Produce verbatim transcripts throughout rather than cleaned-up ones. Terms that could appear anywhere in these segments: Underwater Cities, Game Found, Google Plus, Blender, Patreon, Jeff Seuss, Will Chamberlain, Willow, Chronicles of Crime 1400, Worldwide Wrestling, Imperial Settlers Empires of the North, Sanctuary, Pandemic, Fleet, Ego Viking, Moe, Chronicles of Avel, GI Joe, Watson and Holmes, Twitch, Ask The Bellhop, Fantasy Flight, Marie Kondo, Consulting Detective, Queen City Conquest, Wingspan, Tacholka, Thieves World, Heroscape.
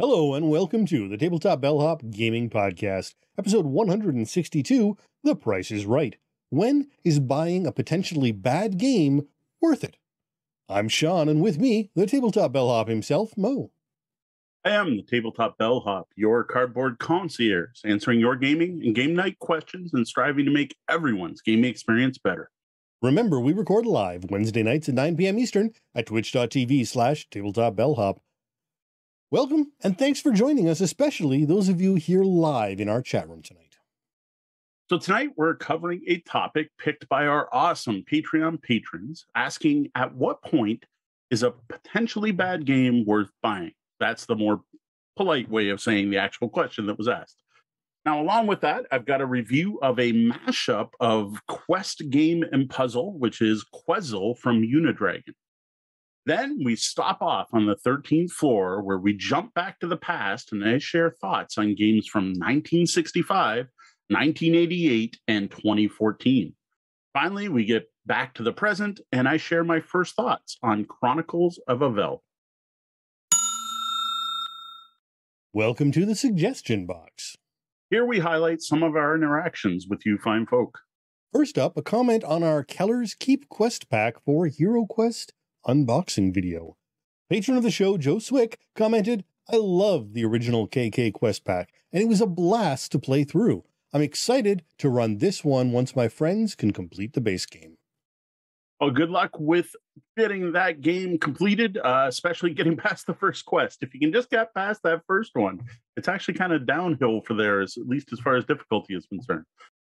Hello and welcome to the Tabletop Bellhop Gaming Podcast, episode one hundred sixty-two, The Price is Right. When is buying a potentially bad game worth it? I'm Sean, and with me, the Tabletop Bellhop himself, Mo. I am the Tabletop Bellhop, your cardboard concierge, answering your gaming and game night questions and striving to make everyone's gaming experience better. Remember, we record live Wednesday nights at nine p m Eastern at twitch.tv slash tabletopbellhop. Welcome, and thanks for joining us, especially those of you here live in our chat room tonight. So tonight we're covering a topic picked by our awesome Patreon patrons, asking at what point is a potentially bad game worth buying? That's the more polite way of saying the actual question that was asked. Now, along with that, I've got a review of a mashup of Quest Game and Puzzle, which is Quezzle from UniDragon. Then we stop off on the thirteenth floor where we jump back to the past and I share thoughts on games from nineteen sixty-five, nineteen eighty-eight, and twenty fourteen. Finally, we get back to the present and I share my first thoughts on Chronicles of Avel. Welcome to the suggestion box. Here we highlight some of our interactions with you fine folk. First up, a comment on our Keller's Keep quest pack for HeroQuest unboxing video. Patron of the show, Joe Swick, commented, I love the original K K quest pack, and it was a blast to play through. I'm excited to run this one once my friends can complete the base game. Well, good luck with getting that game completed, uh, especially getting past the first quest. If you can just get past that first one, it's actually kind of downhill for theirs, at least as far as difficulty is concerned.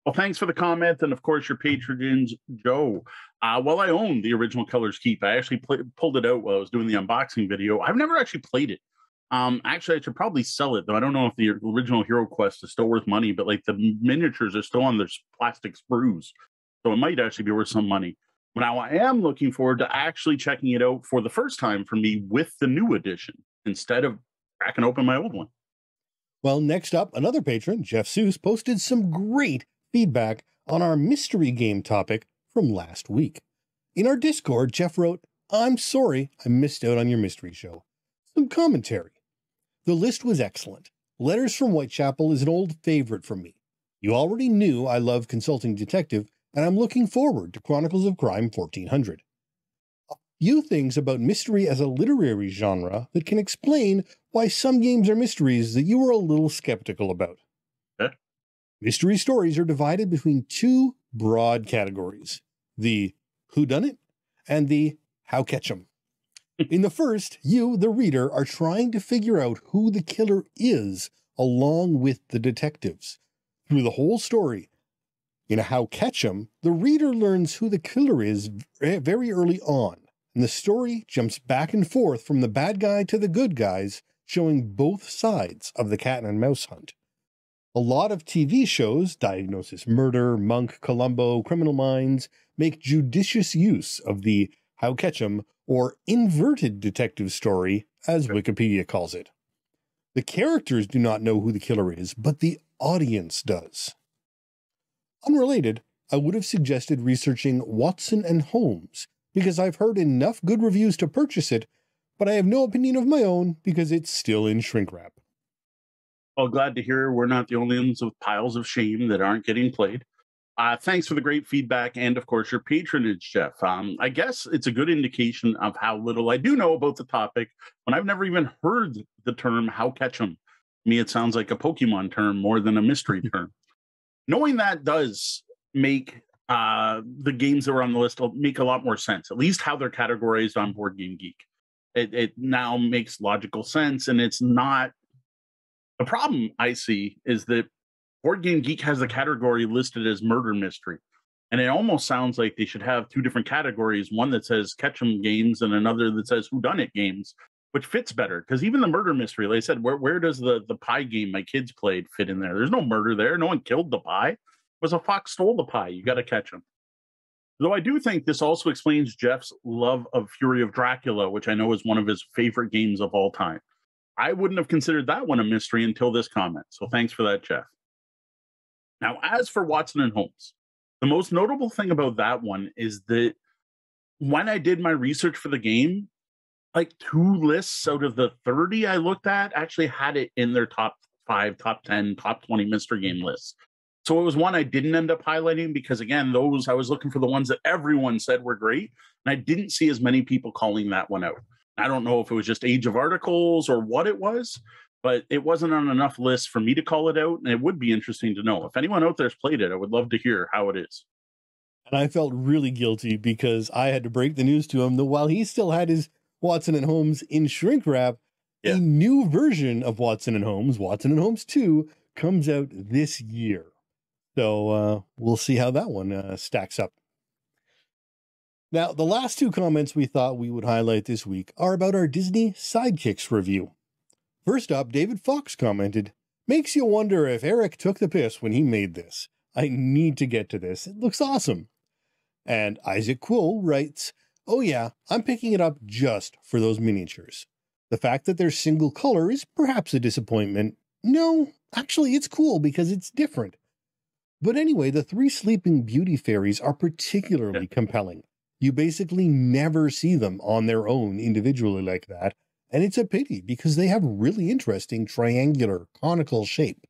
Well, thanks for the comment, and of course, your patronage, Joe. Uh, while I own the original Keller's Keep, I actually play, pulled it out while I was doing the unboxing video. I've never actually played it. Um, actually, I should probably sell it, though. I don't know if the original HeroQuest is still worth money, but like the miniatures are still on their plastic sprues, so it might actually be worth some money. But now I am looking forward to actually checking it out for the first time for me with the new edition instead of cracking open my old one. Well, next up, another patron, Jeff Seuss, posted some great feedback on our mystery game topic from last week. In our Discord, Jeff wrote, I'm sorry I missed out on your mystery show. Some commentary. The list was excellent. Letters from Whitechapel is an old favorite for me. You already knew I love Consulting Detective, and I'm looking forward to Chronicles of Crime fourteen hundred. A few things about mystery as a literary genre that can explain why some games are mysteries that you were a little skeptical about. Mystery stories are divided between two broad categories, the whodunit and the how catch 'em. In the first, you, the reader, are trying to figure out who the killer is along with the detectives through the whole story. In a how catch 'em, the reader learns who the killer is very early on, and the story jumps back and forth from the bad guy to the good guys, showing both sides of the cat and mouse hunt. A lot of T V shows, Diagnosis Murder, Monk, Columbo, Criminal Minds, make judicious use of the how catch 'em or inverted detective story, as Wikipedia calls it. The characters do not know who the killer is, but the audience does. Unrelated, I would have suggested researching Watson and Holmes, because I've heard enough good reviews to purchase it, but I have no opinion of my own because it's still in shrink wrap. Well, glad to hear we're not the only ones with piles of shame that aren't getting played. Uh, thanks for the great feedback and, of course, your patronage, Jeff. Um, I guess it's a good indication of how little I do know about the topic when I've never even heard the term how catch 'em. To me, it sounds like a Pokemon term more than a mystery term. Knowing that does make uh, the games that were on the list make a lot more sense, at least how they're categorized on Board Game Geek. It, it now makes logical sense, and it's not. The problem I see is that Board Game Geek has the category listed as murder mystery, and it almost sounds like they should have two different categories, one that says catch 'em games and another that says whodunit games, which fits better, because even the murder mystery, like I said, where, where does the, the pie game my kids played fit in there? There's no murder there. No one killed the pie. It was a fox stole the pie. You got to catch 'em. Though I do think this also explains Jeff's love of Fury of Dracula, which I know is one of his favorite games of all time. I wouldn't have considered that one a mystery until this comment, so thanks for that, Jeff. Now, as for Watson and Holmes, the most notable thing about that one is that when I did my research for the game, like two lists out of the thirty I looked at actually had it in their top five, top ten, top twenty mystery game lists. So it was one I didn't end up highlighting because, again, those I was looking for the ones that everyone said were great. And I didn't see as many people calling that one out. I don't know if it was just age of articles or what it was, but it wasn't on enough lists for me to call it out. And it would be interesting to know if anyone out there's played it. I would love to hear how it is. And I felt really guilty because I had to break the news to him that while he still had his Watson and Holmes in shrink wrap, yeah. a new version of Watson and Holmes, Watson and Holmes two, comes out this year. So uh, we'll see how that one uh, stacks up. Now, the last two comments we thought we would highlight this week are about our Disney Sidekicks review. First up, David Fox commented, "Makes you wonder if Eric took the piss when he made this. I need to get to this. It looks awesome." And Isaac Quill writes, "Oh yeah, I'm picking it up just for those miniatures. The fact that they're single color is perhaps a disappointment. No, actually it's cool because it's different. But anyway, the three Sleeping Beauty fairies are particularly compelling. You basically never see them on their own individually like that, and it's a pity because they have really interesting triangular, conical shape.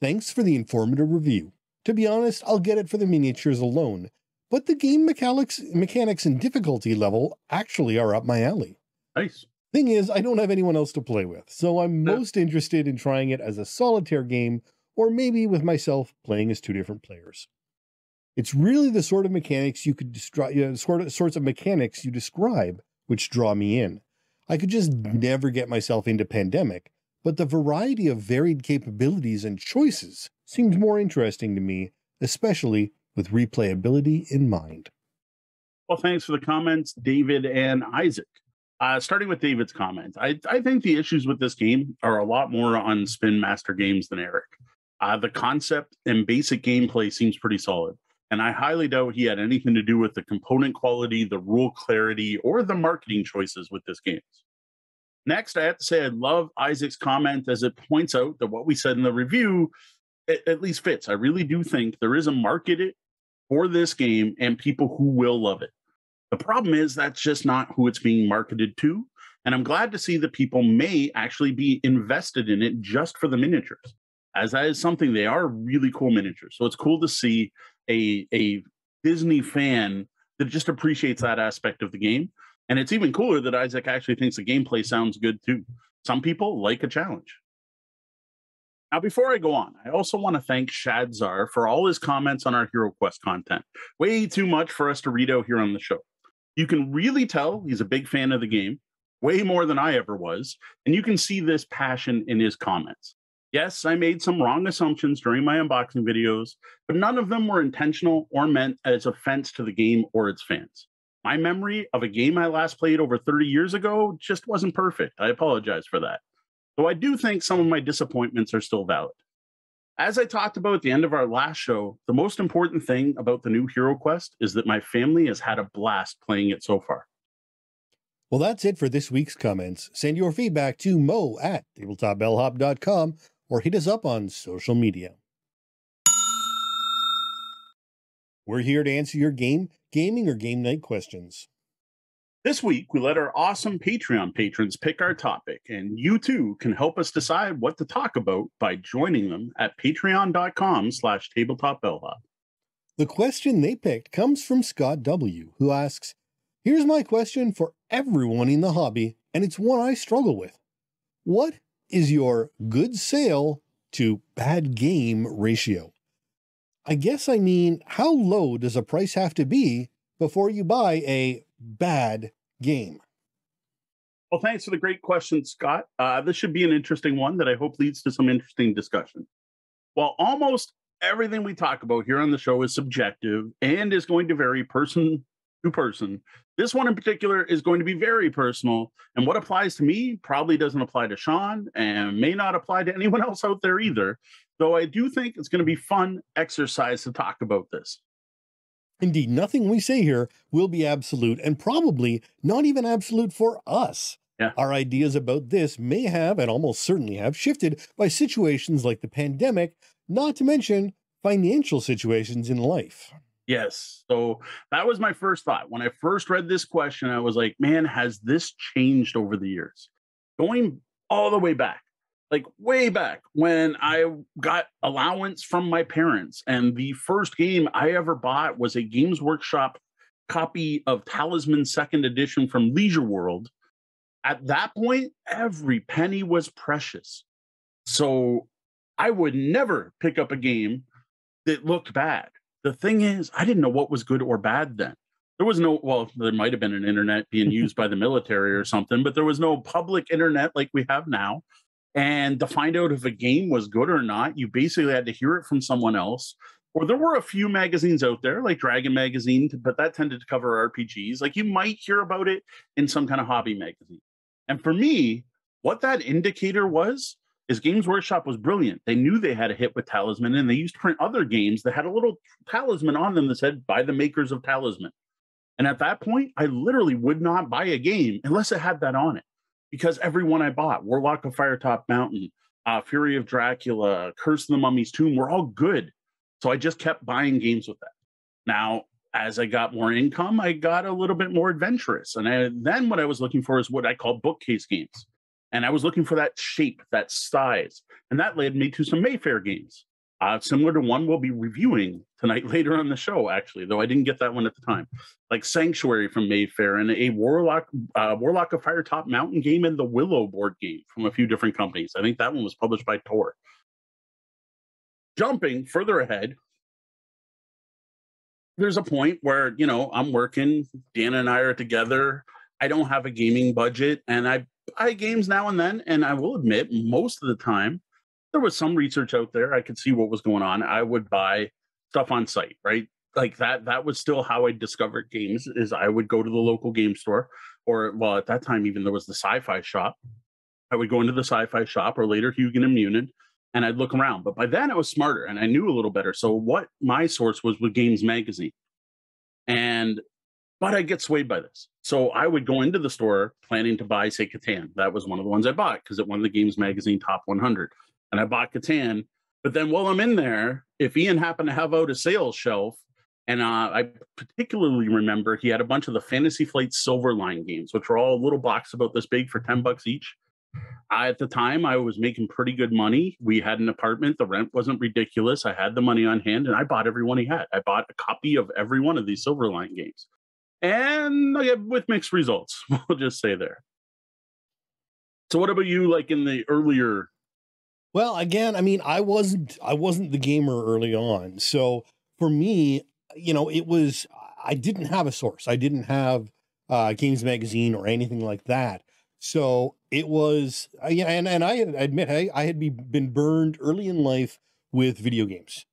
Thanks for the informative review. To be honest, I'll get it for the miniatures alone, but the game mechanics, mechanics and difficulty level actually are up my alley." Nice. Thing is, I don't have anyone else to play with, so I'm no. most interested in trying it as a solitaire game, or maybe with myself playing as two different players. It's really the sort of mechanics you could describe, you know, sort of sorts of mechanics you describe, which draw me in. I could just never get myself into Pandemic, but the variety of varied capabilities and choices seems more interesting to me, especially with replayability in mind." Well, thanks for the comments, David and Isaac. Uh, starting with David's comment, I, I think the issues with this game are a lot more on Spin Master Games than Eric. Uh, the concept and basic gameplay seems pretty solid. And I highly doubt he had anything to do with the component quality, the rule clarity, or the marketing choices with this game. Next, I have to say I love Isaac's comment as it points out that what we said in the review it, at least fits. I really do think there is a market for this game and people who will love it. The problem is that's just not who it's being marketed to. And I'm glad to see that people may actually be invested in it just for the miniatures, as that is something they are really cool miniatures. So it's cool to see A, a Disney fan that just appreciates that aspect of the game. And it's even cooler that Isaac actually thinks the gameplay sounds good too. Some people like a challenge. Now, before I go on, I also want to thank Shadzar for all his comments on our HeroQuest content. Way too much for us to read out here on the show. You can really tell he's a big fan of the game, way more than I ever was, and you can see this passion in his comments. Yes, I made some wrong assumptions during my unboxing videos, but none of them were intentional or meant as offense to the game or its fans. My memory of a game I last played over thirty years ago just wasn't perfect. I apologize for that. Though I do think some of my disappointments are still valid. As I talked about at the end of our last show, the most important thing about the new HeroQuest is that my family has had a blast playing it so far. Well, that's it for this week's comments. Send your feedback to mo at tabletop bellhop dot com. Or hit us up on social media. We're here to answer your game, gaming, or game night questions. This week, we let our awesome Patreon patrons pick our topic, and you too can help us decide what to talk about by joining them at patreon.com slash tabletopbellhop. The question they picked comes from Scott W., who asks, "Here's my question for everyone in the hobby, and it's one I struggle with. What is your good sale to bad game ratio? I guess I mean, how low does a price have to be before you buy a bad game?" Well, thanks for the great question, Scott. Uh, this should be an interesting one that I hope leads to some interesting discussion. While almost everything we talk about here on the show is subjective and is going to vary person to person, this one in particular is going to be very personal, and what applies to me probably doesn't apply to Sean and may not apply to anyone else out there either, though I do think it's going to be fun exercise to talk about this. Indeed, nothing we say here will be absolute, and probably not even absolute for us. Yeah. Our ideas about this may have, and almost certainly have, shifted by situations like the pandemic, not to mention financial situations in life. Yes. So that was my first thought. When I first read this question, I was like, man, has this changed over the years? Going all the way back, like way back when I got allowance from my parents. And the first game I ever bought was a Games Workshop copy of Talisman second edition from Leisure World. At that point, every penny was precious. So I would never pick up a game that looked bad. The thing is, I didn't know what was good or bad then. There was no, well, there might have been an internet being used by the military or something, but there was no public internet like we have now. And to find out if a game was good or not, you basically had to hear it from someone else. Or there were a few magazines out there, like Dragon Magazine, but that tended to cover R P Gs. Like you might hear about it in some kind of hobby magazine. And for me, what that indicator was, is Games Workshop was brilliant. They knew they had a hit with Talisman, and they used to print other games that had a little Talisman on them that said, by the makers of Talisman. And at that point, I literally would not buy a game unless it had that on it. Because everyone I bought, Warlock of Firetop Mountain, uh, Fury of Dracula, Curse of the Mummy's Tomb, were all good. So I just kept buying games with that. Now, as I got more income, I got a little bit more adventurous. And I, then what I was looking for is what I call bookcase games. And I was looking for that shape, that size. And that led me to some Mayfair games, uh, similar to one we'll be reviewing tonight later on the show, actually, though I didn't get that one at the time. Like Sanctuary from Mayfair and a Warlock uh, Warlock of Firetop Mountain game and the Willow board game from a few different companies. I think that one was published by Tor. Jumping further ahead, there's a point where, you know, I'm working, Dan and I are together, I don't have a gaming budget, and I buy games now and then, and I will admit, most of the time, there was some research out there. I could see what was going on. I would buy stuff on site, right? Like that, that was still how I discovered games, is I would go to the local game store, or, well, at that time, even there was the Sci-Fi Shop. I would go into the Sci-Fi Shop, or later Hugin and Munin, and I'd look around. But by then, I was smarter, and I knew a little better. So what my source was with Games Magazine. And But I get swayed by this. So I would go into the store planning to buy, say, Catan. That was one of the ones I bought because it won the Games Magazine Top one hundred. And I bought Catan. But then while I'm in there, if Ian happened to have out a sales shelf, and uh, I particularly remember he had a bunch of the Fantasy Flight Silver Line games, which were all little boxes about this big for ten bucks each. I, at the time, I was making pretty good money. We had an apartment. The rent wasn't ridiculous. I had the money on hand, and I bought every one he had. I bought a copy of every one of these Silver Line games. And with mixed results, we'll just say there. So what about you, like in the earlier? Well, again, I mean, I wasn't, I wasn't the gamer early on. So for me, you know, it was, I didn't have a source. I didn't have uh, Games Magazine or anything like that. So it was, and, and I admit, I, I had been burned early in life with video games.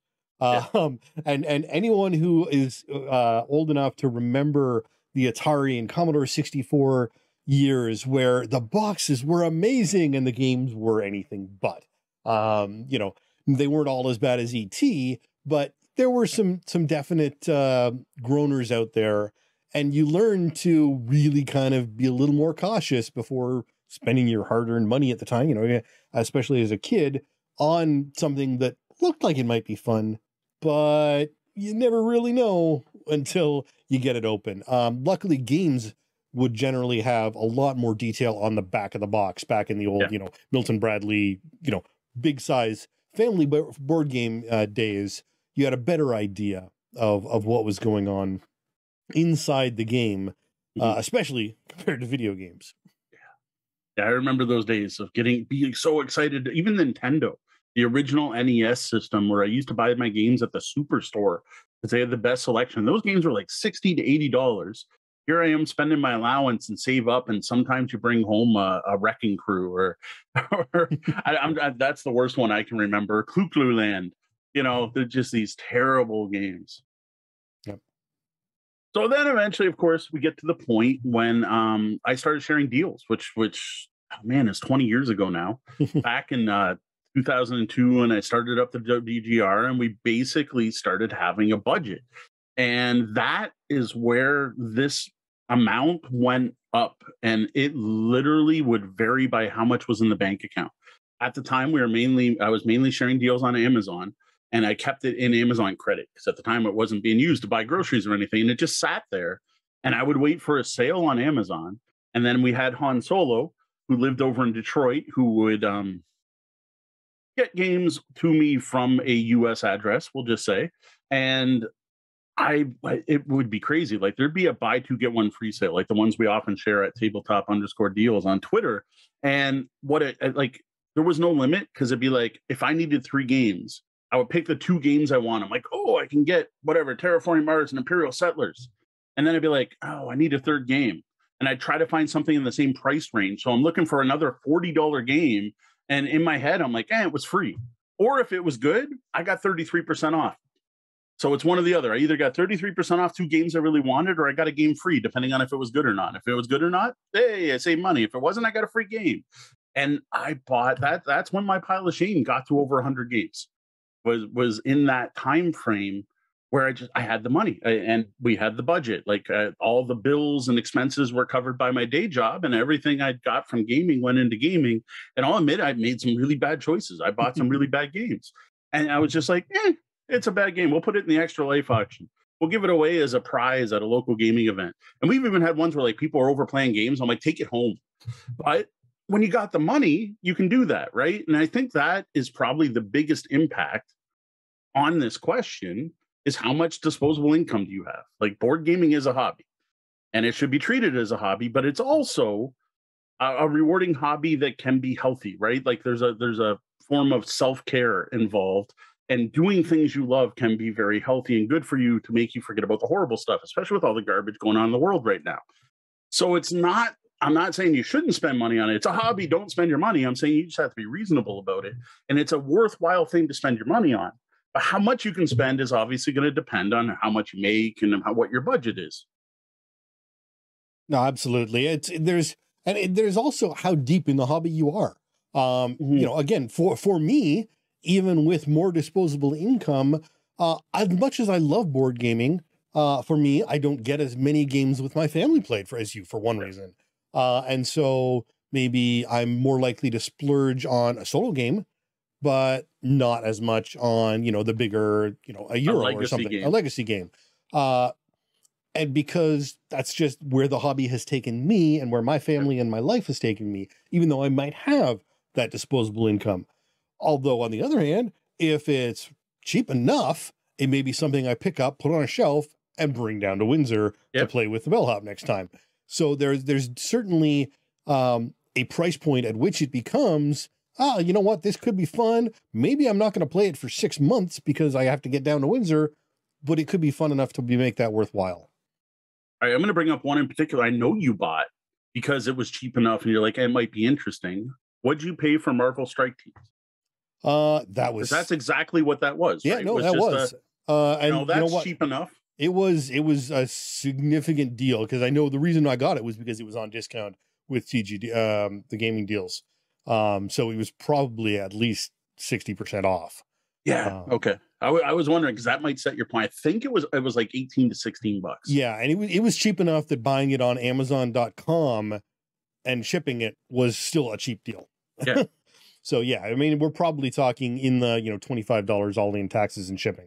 Yeah. Um, and, and anyone who is, uh, old enough to remember the Atari and Commodore sixty-four years where the boxes were amazing and the games were anything but, um, you know, they weren't all as bad as E T, but there were some, some definite, uh, groaners out there, and you learn to really kind of be a little more cautious before spending your hard earned money at the time, you know, especially as a kid, on something that looked like it might be fun, but you never really know until you get it open. Um, luckily, games would generally have a lot more detail on the back of the box back in the old, yeah. you know, Milton Bradley, you know, big size family board game uh, days. You had a better idea of, of what was going on inside the game, uh, especially compared to video games. Yeah. yeah, I remember those days of getting being so excited, even Nintendo. The original N E S system where I used to buy my games at the superstore because they had the best selection. Those games were like sixty to eighty dollars. Here I am spending my allowance and save up. And sometimes you bring home a, a Wrecking Crew or, or I, I'm, I, that's the worst one I can remember. Clu Clu Land, you know, they're just these terrible games. Yep. So then eventually, of course, we get to the point when um, I started sharing deals, which, which, oh man, is twenty years ago now. Back in, uh, two thousand two, and I started up the D G R, and we basically started having a budget. And that is where this amount went up, and it literally would vary by how much was in the bank account. At the time, we were mainly, I was mainly sharing deals on Amazon, and I kept it in Amazon credit because at the time it wasn't being used to buy groceries or anything, and it just sat there. And I would wait for a sale on Amazon. And then we had Han Solo, who lived over in Detroit, who would um, get games to me from a U S address, we'll just say. And I, it would be crazy. Like, there'd be a buy two, get one free sale, like the ones we often share at tabletop underscore deals on Twitter. And what it, like, there was no limit, because it'd be like, if I needed three games, I would pick the two games I want. I'm like, oh, I can get whatever, Terraforming Mars and Imperial Settlers. And then I'd be like, oh, I need a third game. And I try to find something in the same price range. So I'm looking for another forty dollar game. And in my head, I'm like, eh, it was free. Or if it was good, I got thirty-three percent off. So it's one or the other. I either got thirty-three percent off two games I really wanted, or I got a game free, depending on if it was good or not. If it was good or not, hey, I saved money. If it wasn't, I got a free game. And I bought that. That's when my pile of shame got to over one hundred games. Was was in that time frame where I just I had the money I, and we had the budget. Like uh, all the bills and expenses were covered by my day job, and everything I got from gaming went into gaming. And I'll admit, I made some really bad choices. I bought some really bad games, and I was just like, eh, it's a bad game. We'll put it in the Extra Life auction. We'll give it away as a prize at a local gaming event. And we've even had ones where like people are overplaying games. I'm like, take it home. But when you got the money, you can do that, right? And I think that is probably the biggest impact on this question is how much disposable income do you have? Like, board gaming is a hobby, and it should be treated as a hobby, but it's also a, a rewarding hobby that can be healthy, right? Like there's a there's a form of self-care involved, and doing things you love can be very healthy and good for you to make you forget about the horrible stuff, especially with all the garbage going on in the world right now. So it's not I'm not saying you shouldn't spend money on it. It's a hobby. Don't spend your money. I'm saying you just have to be reasonable about it. And it's a worthwhile thing to spend your money on. But how much you can spend is obviously going to depend on how much you make and how, what your budget is. No, absolutely. It's there's and it, there's also how deep in the hobby you are. Um, mm-hmm. You know, again, for, for me, even with more disposable income, uh, as much as I love board gaming, uh, for me, I don't get as many games with my family played for as you for one reason. Uh, and so maybe I'm more likely to splurge on a solo game, but not as much on, you know, the bigger, you know, a Euro or something, game. a legacy game. Uh, and because that's just where the hobby has taken me and where my family and my life has taken me, even though I might have that disposable income. Although on the other hand, if it's cheap enough, it may be something I pick up, put on a shelf and bring down to Windsor yep. to play with the bellhop next time. So there's, there's certainly um, a price point at which it becomes, ah, oh, you know what, this could be fun. Maybe I'm not going to play it for six months because I have to get down to Windsor, but it could be fun enough to be, make that worthwhile. All right, I'm going to bring up one in particular I know you bought because it was cheap enough and you're like, it might be interesting. What'd you pay for Marvel Strike Teams? Uh, that was... That's exactly what that was, Yeah, right? no, was that was. A, uh, and you know, that's you know what? cheap enough. It was, it was a significant deal because I know the reason I got it was because it was on discount with T G D, um, the gaming deals. Um, so it was probably at least sixty percent off. Yeah. Um, okay. I, w I was wondering, because that might set your point. I think it was, it was like eighteen to sixteen bucks. Yeah. And it was, it was cheap enough that buying it on amazon dot com and shipping it was still a cheap deal. Yeah. So yeah, I mean, we're probably talking in the, you know, twenty-five dollars all in taxes and shipping.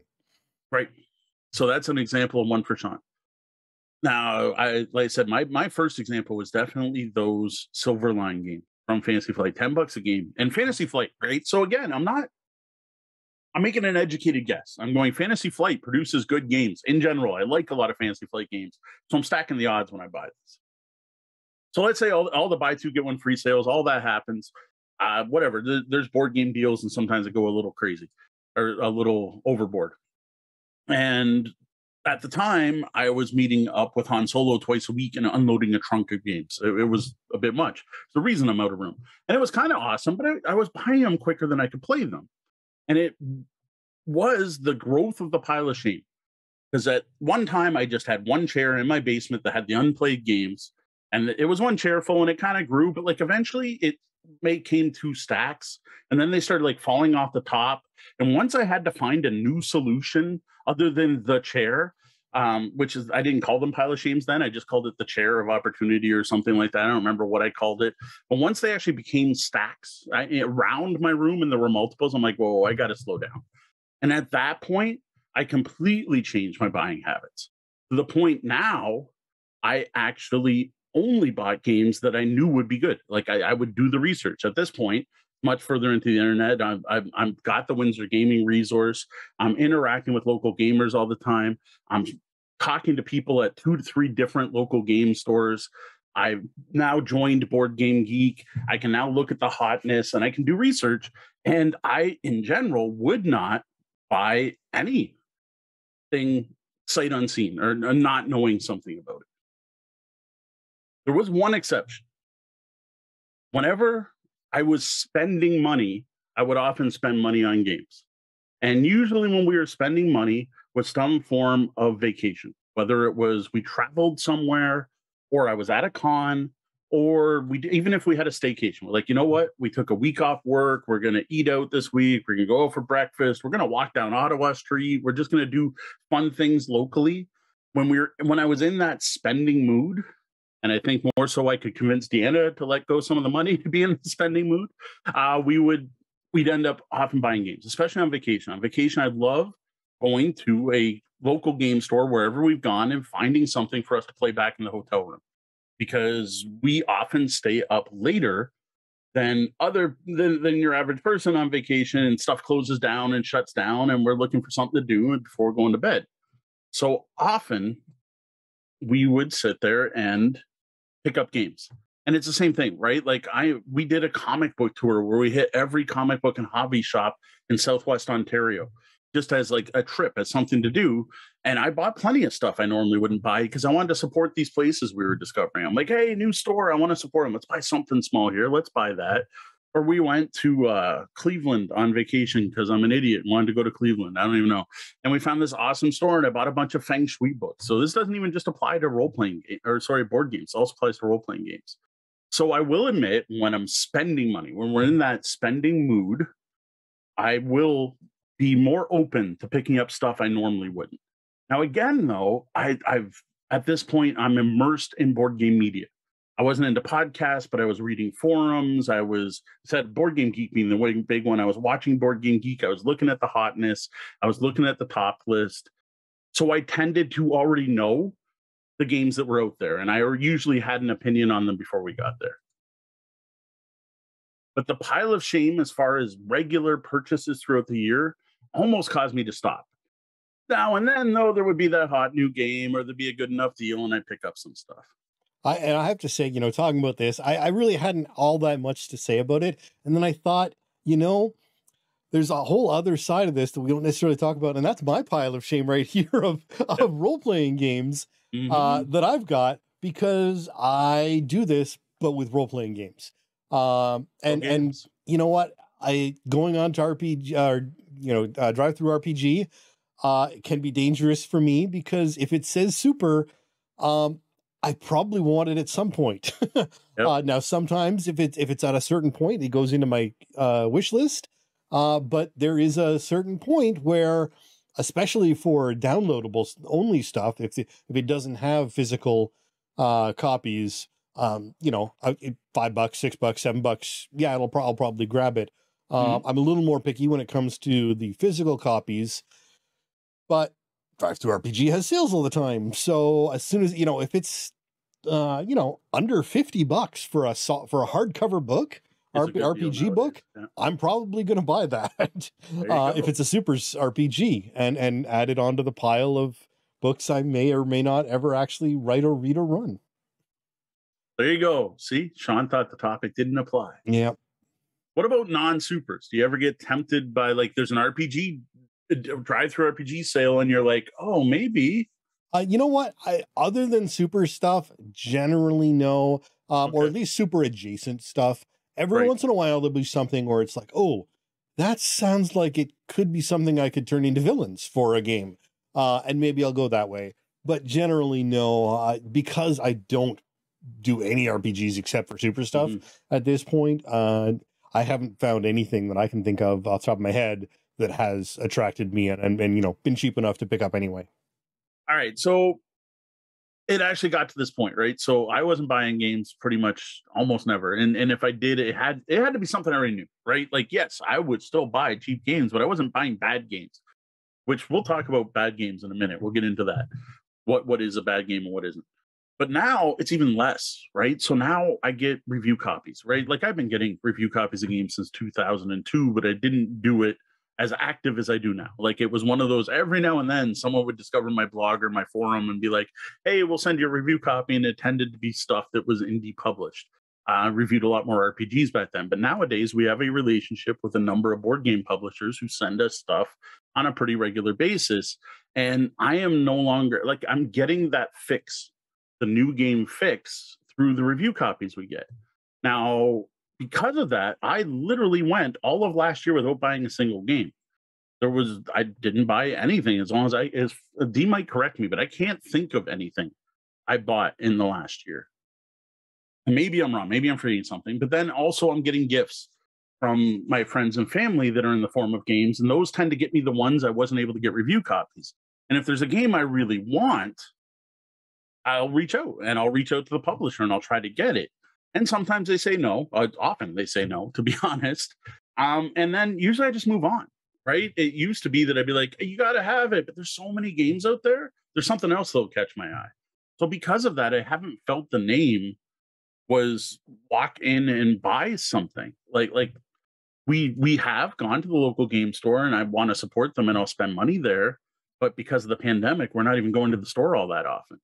Right. So that's an example of one for Sean. Now, I, like I said, my, my first example was definitely those Silverline games from Fantasy Flight, ten bucks a game and Fantasy Flight, right? So again, I'm not, I'm making an educated guess. I'm going Fantasy Flight produces good games in general. I like a lot of Fantasy Flight games. So I'm stacking the odds when I buy this. So let's say all, all the buy two, get one free sales, all that happens, uh, whatever. Th there's board game deals and sometimes they go a little crazy or a little overboard. And at the time, I was meeting up with Han Solo twice a week and unloading a trunk of games. It, it was a bit much. It's the reason I'm out of room. And it was kind of awesome, but I, I was buying them quicker than I could play them. And it was the growth of the pile of shame. Because at one time, I just had one chair in my basement that had the unplayed games. And it was one chair full and it kind of grew. But like eventually, it may came two stacks. And then they started like falling off the top. And once I had to find a new solution other than the chair, um, which is, I didn't call them pile of shames then. I just called it the chair of opportunity or something like that. I don't remember what I called it. But once they actually became stacks I, around my room and there were multiples, I'm like, whoa, I got to slow down. And at that point, I completely changed my buying habits. To the point now, I actually only bought games that I knew would be good. Like I, I would do the research at this point, much further into the internet. I've, I've, I've got the Windsor Gaming resource. I'm interacting with local gamers all the time. I'm talking to people at two to three different local game stores. I've now joined Board Game Geek. I can now look at the hotness and I can do research. And I, in general, would not buy anything sight unseen or not knowing something about it. There was one exception. Whenever I was spending money, I would often spend money on games. And usually when we were spending money was some form of vacation, whether it was we traveled somewhere or I was at a con, or we even if we had a staycation, we're like, you know what? We took a week off work. We're going to eat out this week. We're going to go out for breakfast. We're going to walk down Ottawa Street. We're just going to do fun things locally. When we were, when I was in that spending mood, and I think more so I could convince Deanna to let go some of the money to be in the spending mood, uh, we would, we'd end up often buying games, especially on vacation. On vacation, I love going to a local game store wherever we've gone and finding something for us to play back in the hotel room, because we often stay up later than other than, than your average person on vacation, and stuff closes down and shuts down and we're looking for something to do before going to bed. So often we would sit there and pick up games. And it's the same thing, right? Like I, we did a comic book tour where we hit every comic book and hobby shop in Southwest Ontario, just as like a trip, as something to do. And I bought plenty of stuff I normally wouldn't buy because I wanted to support these places we were discovering. I'm like, hey, new store, I want to support them. Let's buy something small here. Let's buy that. Or we went to uh, Cleveland on vacation because I'm an idiot and wanted to go to Cleveland. I don't even know. And we found this awesome store and I bought a bunch of Feng Shui books. So this doesn't even just apply to role-playing or sorry, board games. It also applies to role-playing games. So I will admit when I'm spending money, when we're in that spending mood, I will be more open to picking up stuff I normally wouldn't. Now, again, though, I, I've at this point, I'm immersed in board game media. I wasn't into podcasts, but I was reading forums. I was said Board Game Geek being the big one. I was watching Board Game Geek. I was looking at the hotness. I was looking at the top list. So I tended to already know the games that were out there, and I usually had an opinion on them before we got there. But the pile of shame as far as regular purchases throughout the year almost caused me to stop. Now and then, though, there would be that hot new game or there'd be a good enough deal, and I'd pick up some stuff. I, and I have to say, you know, talking about this, I, I really hadn't all that much to say about it. And then I thought, you know, there's a whole other side of this that we don't necessarily talk about. And that's my pile of shame right here of, of role-playing games mm-hmm. uh, that I've got, because I do this, but with role-playing games. Um, and, games. and you know what, I going on to R P G, or, you know, uh, drive through R P G, uh, can be dangerous for me, because if it says super, um, I probably want it at some point. Yep. uh, now, sometimes if it's, if it's at a certain point, it goes into my uh, wish list. Uh, but there is a certain point where, especially for downloadable only stuff, if, the, if it doesn't have physical uh, copies, um, you know, five bucks, six bucks, seven bucks. Yeah, it'll pro- I'll probably grab it. Um, mm-hmm. I'm a little more picky when it comes to the physical copies, but Drive-Thru R P G has sales all the time. So as soon as, you know, if it's, uh, you know, under fifty bucks for a, for a hardcover book, R P G book, yeah. I'm probably going to buy that. Uh, if it's a super R P G and, and add it onto the pile of books I may or may not ever actually write or read or run. There you go. See, Sean thought the topic didn't apply. Yeah. What about non-supers? Do you ever get tempted by, like, there's an R P G drive-through R P G sale and you're like, oh, maybe. Uh, you know what? I, other than super stuff, generally no, um, okay. or at least super adjacent stuff. Every right. once in a while, there'll be something where it's like, oh, that sounds like it could be something I could turn into villains for a game. Uh, and maybe I'll go that way. But generally, no, uh, because I don't do any R P Gs except for super stuff mm-hmm. at this point. Uh, I haven't found anything that I can think of off the top of my head that has attracted me and, and, and, you know, been cheap enough to pick up anyway. All right. So it actually got to this point, right? So I wasn't buying games pretty much almost never. And and if I did, it had, it had to be something I already knew, right? Like, yes, I would still buy cheap games, but I wasn't buying bad games. which we'll talk about bad games in a minute. We'll get into that. What what is a bad game and what isn't. But now it's even less, right? So now I get review copies, right? Like I've been getting review copies of games since two thousand two, but I didn't do it as active as I do now. Like it was one of those, every now and then someone would discover my blog or my forum and be like, hey, we'll send you a review copy. And it tended to be stuff that was indie published. I uh, reviewed a lot more R P Gs back then. But nowadays we have a relationship with a number of board game publishers who send us stuff on a pretty regular basis. And I am no longer, like I'm getting that fix, the new game fix through the review copies we get. Now, because of that, I literally went all of last year without buying a single game. There was, I didn't buy anything as long as I, as D might correct me, but I can't think of anything I bought in the last year. And maybe I'm wrong. Maybe I'm forgetting something, but then also I'm getting gifts from my friends and family that are in the form of games. And those tend to get me the ones I wasn't able to get review copies. And if there's a game I really want, I'll reach out and I'll reach out to the publisher and I'll try to get it. And sometimes they say no, uh, often they say no, to be honest. Um, and then usually I just move on, right? It used to be that I'd be like, you got to have it, but there's so many games out there. There's something else that'll catch my eye. So because of that, I haven't felt the name was walk in and buy something. Like, like we, we have gone to the local game store and I want to support them and I'll spend money there. But because of the pandemic, we're not even going to the store all that often.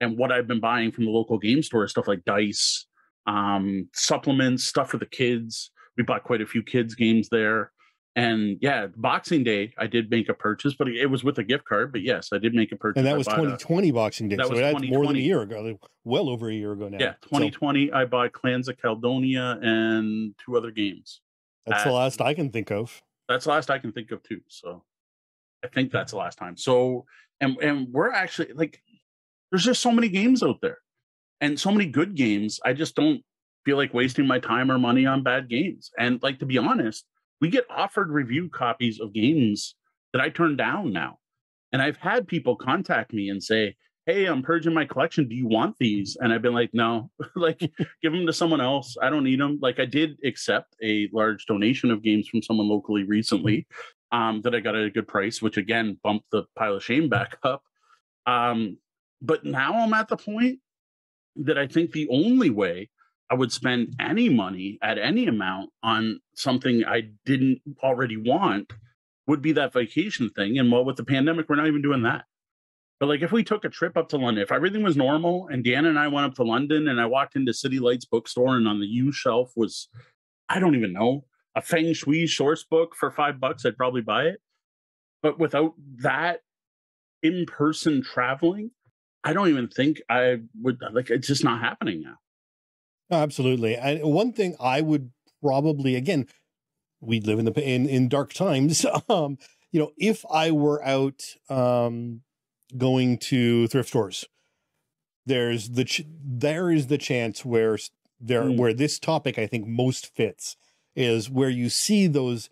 And what I've been buying from the local game store is stuff like dice, um, supplements, stuff for the kids. We bought quite a few kids games there. And yeah, Boxing Day, I did make a purchase, but it was with a gift card. But yes, I did make a purchase. And that was twenty twenty a, Boxing Day. That so was that's more than a year ago, well over a year ago now. Yeah, twenty twenty, so. I bought Clans of Caledonia and two other games. That's at, the last I can think of. That's the last I can think of too. So I think that's the last time. So, and and we're actually like, there's just so many games out there and so many good games. I just don't feel like wasting my time or money on bad games. And like, to be honest, we get offered review copies of games that I turn down now. And I've had people contact me and say, hey, I'm purging my collection. Do you want these? And I've been like, no, like give them to someone else. I don't need them. Like I did accept a large donation of games from someone locally recently um, that I got at a good price, which again, bumped the pile of shame back up. Um, But now I'm at the point that I think the only way I would spend any money at any amount on something I didn't already want would be that vacation thing. And well, with the pandemic, we're not even doing that. But like if we took a trip up to London, if everything was normal and Dan and I went up to London and I walked into City Lights bookstore and on the U shelf was, I don't even know, a Feng Shui source book for five bucks, I'd probably buy it. But without that in-person traveling, I don't even think I would, like, it's just not happening now. Absolutely. And one thing I would probably, again, we live in the, in, in dark times. Um, you know, if I were out, um, going to thrift stores, there's the, ch there is the chance where there, mm. where this topic, I think most fits is where you see those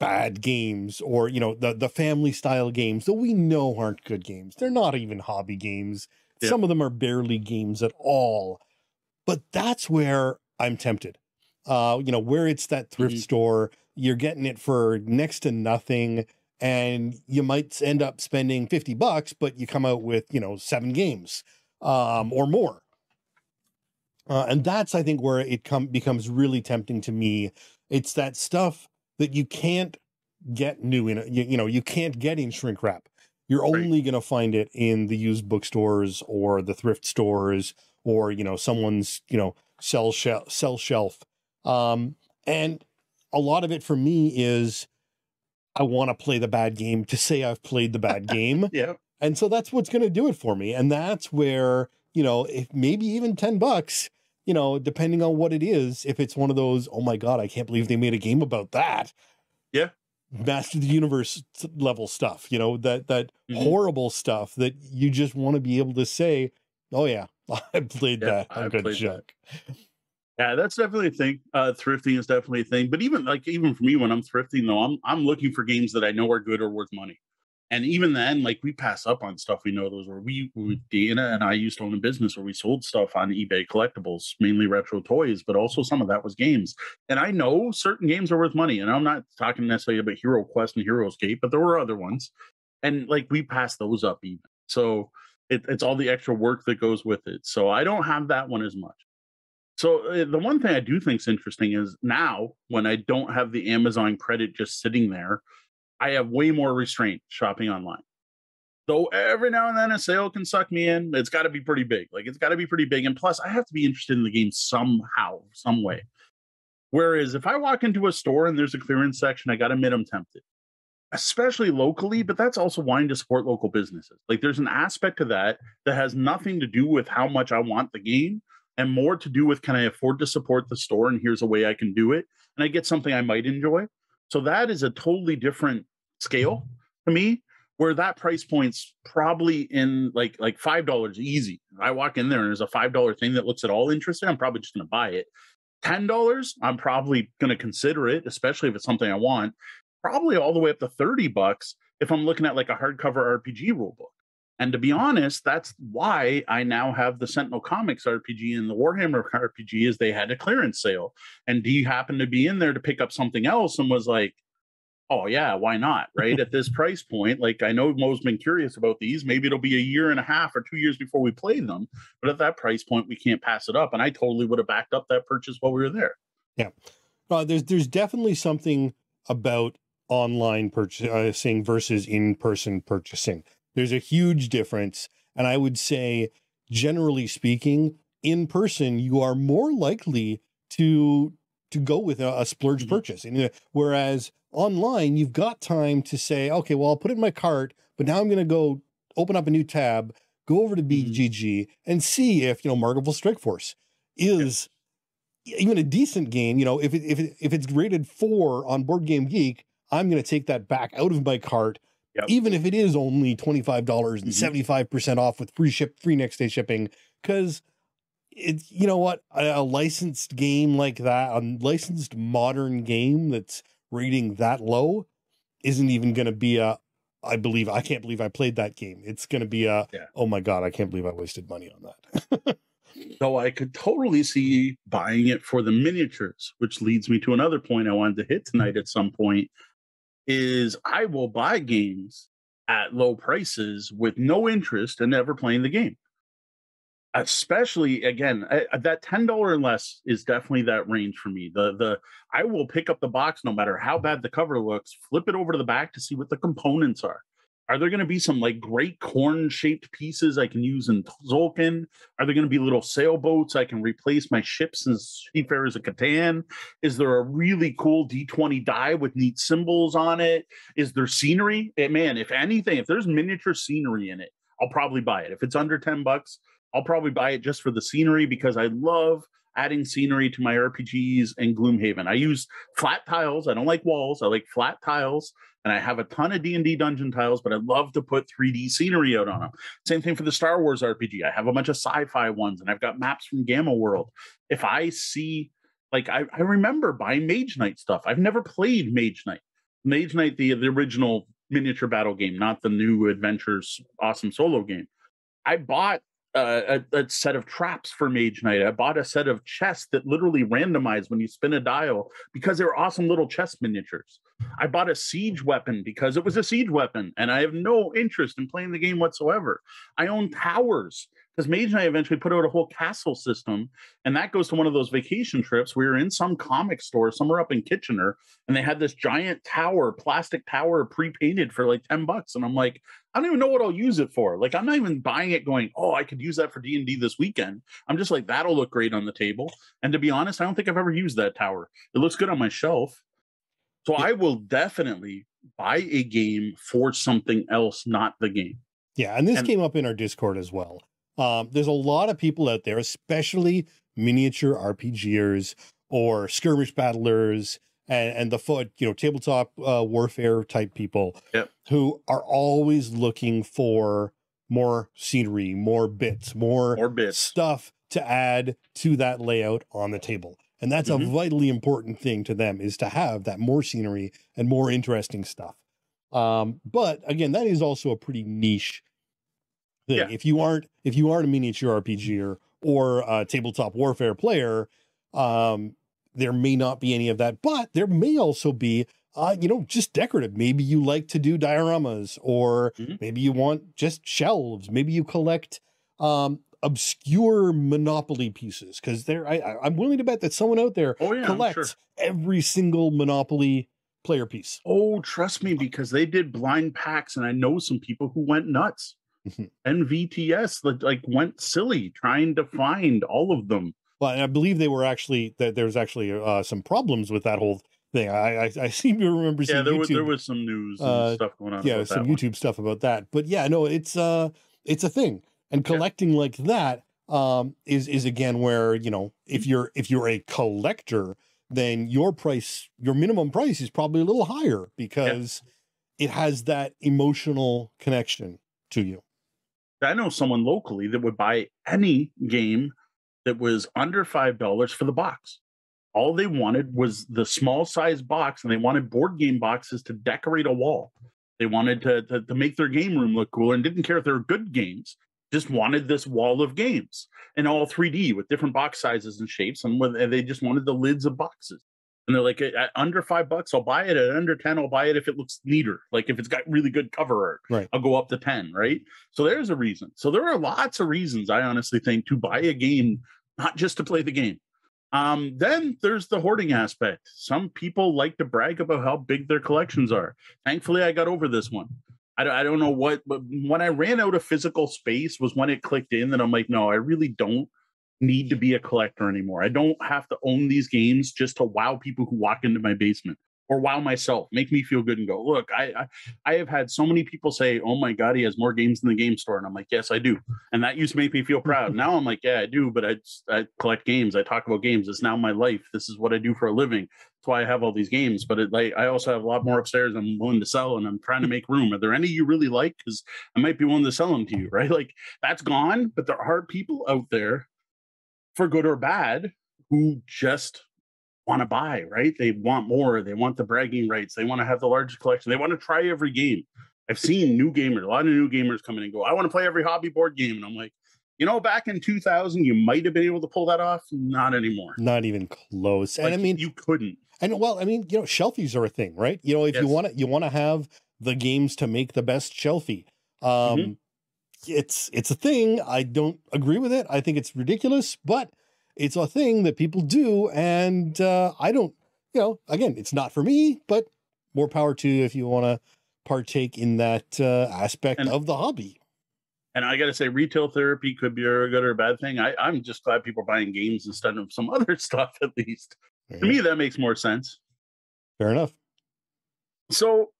bad games or, you know, the, the family style games that we know aren't good games. They're not even hobby games. Yep. Some of them are barely games at all, but that's where I'm tempted. Uh, you know, where it's that thrift mm-hmm. store, you're getting it for next to nothing and you might end up spending fifty bucks, but you come out with, you know, seven games, um, or more. Uh, and that's, I think where it com- becomes really tempting to me. It's that stuff that you can't get new in, you, you know, you can't get in shrink wrap. You're right. Only going to find it in the used bookstores or the thrift stores or, you know, someone's, you know, sell shelf, sell shelf. Um, and a lot of it for me is I want to play the bad game to say I've played the bad game. Yeah. And so that's what's going to do it for me. And that's where, you know, if maybe even ten bucks, you know, depending on what it is, if it's one of those, oh my God, I can't believe they made a game about that. Yeah. Master of the Universe level stuff, you know, that, that mm-hmm. horrible stuff that you just want to be able to say, oh yeah, I played yeah, that. I'm good joke. That. Yeah, that's definitely a thing. Uh, thrifting is definitely a thing. But even like, even for me, when I'm thrifting though, I'm, I'm looking for games that I know are good or worth money. And even then, like, we pass up on stuff we know those were. We, we, Dana and I used to own a business where we sold stuff on eBay collectibles, mainly retro toys, but also some of that was games. And I know certain games are worth money. And I'm not talking necessarily about HeroQuest and HeroEscape, but there were other ones. And, like, we passed those up even. So it, it's all the extra work that goes with it. So I don't have that one as much. So uh, the one thing I do think is interesting is now, when I don't have the Amazon credit just sitting there, I have way more restraint shopping online. Though every now and then a sale can suck me in. It's got to be pretty big. Like, it's got to be pretty big. And plus, I have to be interested in the game somehow, some way. Whereas if I walk into a store and there's a clearance section, I got to admit I'm tempted. Especially locally, but that's also wanting to support local businesses. Like, there's an aspect to that that has nothing to do with how much I want the game and more to do with, can I afford to support the store? And here's a way I can do it. And I get something I might enjoy. So that is a totally different scale to me, where that price point's probably in like like five dollars easy. I walk in there and there's a five dollar thing that looks at all interesting. I'm probably just going to buy it. ten dollars, I'm probably going to consider it, especially if it's something I want. Probably all the way up to thirty bucks if I'm looking at like a hardcover R P G rulebook. And to be honest, that's why I now have the Sentinel Comics R P G and the Warhammer R P G, is they had a clearance sale. And D happened to be in there to pick up something else and was like, oh yeah, why not, right? At this price point, like, I know Mo's been curious about these. Maybe it'll be a year and a half or two years before we play them. But at that price point, we can't pass it up. And I totally would have backed up that purchase while we were there. Yeah. Uh, there's, there's definitely something about online purchasing versus in-person purchasing. There's a huge difference. And I would say, generally speaking, in person, you are more likely to to go with a, a splurge mm-hmm. purchase. And, whereas online, you've got time to say, okay, well, I'll put it in my cart, but now I'm going to go open up a new tab, go over to B G G mm-hmm. and see if, you know, Marvel Strike Force is yeah. even a decent game. You know, if, it, if, it, if it's rated four on Board Game Geek, I'm going to take that back out of my cart. Yep. Even if it is only twenty-five dollars and seventy-five percent off with free ship, free next day shipping, because it's, you know what, a, a licensed game like that, a licensed modern game that's rating that low isn't even going to be a, I believe, I can't believe I played that game. It's going to be a, yeah. oh my God, I can't believe I wasted money on that. So I could totally see buying it for the miniatures, which leads me to another point I wanted to hit tonight at some point. Is I will buy games at low prices with no interest in ever playing the game. Especially, again, I, that ten dollars or less is definitely that range for me. The the I will pick up the box no matter how bad the cover looks, flip it over to the back to see what the components are. Are there going to be some like great corn-shaped pieces I can use in Zolkin? Are there going to be little sailboats I can replace my ships and seafarers of Catan? Is there a really cool D twenty die with neat symbols on it? Is there scenery? And man, if anything, if there's miniature scenery in it, I'll probably buy it. If it's under ten bucks, I'll probably buy it just for the scenery, because I love adding scenery to my R P Gs and Gloomhaven. I use flat tiles. I don't like walls. I like flat tiles. And I have a ton of D and D dungeon tiles, but I love to put three D scenery out on them. Same thing for the Star Wars R P G. I have a bunch of sci-fi ones, and I've got maps from Gamma World. If I see, like, I, I remember buying Mage Knight stuff. I've never played Mage Knight. Mage Knight, the, the original miniature battle game, not the new adventures, awesome solo game. I bought Uh, a, a set of traps for Mage Knight. I bought a set of chests that literally randomized when you spin a dial, because they were awesome little chess miniatures. I bought a siege weapon because it was a siege weapon, and I have no interest in playing the game whatsoever. I own towers because Mage Knight eventually put out a whole castle system, and that goes to one of those vacation trips. We were in some comic store somewhere up in Kitchener, and they had this giant tower, plastic tower, pre-painted for like ten bucks, and I'm like, I don't even know what I'll use it for. Like, I'm not even buying it going, oh, I could use that for D and D this weekend. I'm just like, that'll look great on the table. And to be honest, I don't think I've ever used that tower. It looks good on my shelf. So yeah. I will definitely buy a game for something else, not the game. Yeah, and this and, came up in our Discord as well. Um, there's a lot of people out there, especially miniature RPGers or skirmish battlers, And, and the foot, you know, tabletop uh, warfare type people yep. who are always looking for more scenery, more bits, more, more bits. stuff to add to that layout on the table. And that's mm-hmm. a vitally important thing to them, is to have that more scenery and more interesting stuff. Um, but again, that is also a pretty niche thing. Yeah. If you aren't, if you aren't a miniature R P G-er or a tabletop warfare player, um, there may not be any of that, but there may also be, uh, you know, just decorative. Maybe you like to do dioramas, or mm-hmm. maybe you want just shelves. Maybe you collect, um, obscure Monopoly pieces. Cause there, I, I, I'm willing to bet that someone out there oh, yeah, collects sure. every single Monopoly player piece. Oh, trust me, because they did blind packs, and I know some people who went nuts. N V T S like went silly trying to find all of them. Well, and I believe they were actually that there was actually uh, some problems with that whole thing. I I, I seem to remember seeing yeah, there YouTube, was there was some news and uh, stuff going on. Yeah, about some that YouTube one. Stuff about that. But yeah, no, it's uh it's a thing, and collecting yeah. like that um is is again where, you know, if you're if you're a collector, then your price, your minimum price, is probably a little higher because yeah. it has that emotional connection to you. I know someone locally that would buy any game that was under five dollars for the box. All they wanted was the small size box, and they wanted board game boxes to decorate a wall. They wanted to, to, to make their game room look cool, and didn't care if they were good games, just wanted this wall of games, and all three D with different box sizes and shapes. And they just wanted the lids of boxes. And they're like, at under five bucks, I'll buy it. At under ten, I'll buy it if it looks neater. Like if it's got really good cover art, right. I'll go up to ten, right? So there's a reason. So there are lots of reasons, I honestly think, to buy a game, not just to play the game. Um, then there's the hoarding aspect. Some people like to brag about how big their collections are. Thankfully, I got over this one. I, I don't know what, but when I ran out of physical space was when it clicked in that I'm like, no, I really don't need to be a collector anymore. I don't have to own these games just to wow people who walk into my basement, or wow myself, make me feel good and go, look, I, I, I have had so many people say, oh my God, he has more games in the game store. And I'm like, yes, I do. And that used to make me feel proud. Now I'm like, yeah, I do, but I, I collect games. I talk about games. It's now my life. This is what I do for a living. That's why I have all these games. But it, like, I also have a lot more upstairs I'm willing to sell, and I'm trying to make room. Are there any you really like? Because I might be willing to sell them to you, right? Like, that's gone, but there are people out there, for good or bad, who just want to buy, right? They want more. They want the bragging rights. They want to have the largest collection. They want to try every game. I've seen new gamers, a lot of new gamers come in and go, I want to play every hobby board game. And I'm like, you know, back in two thousand, you might have been able to pull that off. Not anymore. Not even close. Like, and I mean, you couldn't. And well, I mean, you know, shelfies are a thing, right? You know, if yes. you want to, you want to have the games to make the best shelfie. Um, mm-hmm. It's, it's a thing. I don't agree with it. I think it's ridiculous, but it's a thing that people do. And, uh, I don't, you know, again, it's not for me, but more power to you if you want to partake in that, uh, aspect and, of the hobby. And I got to say, retail therapy could be a good or a bad thing. I, I'm just glad people are buying games instead of some other stuff, at least. Fair to enough. Me, that makes more sense. Fair enough. So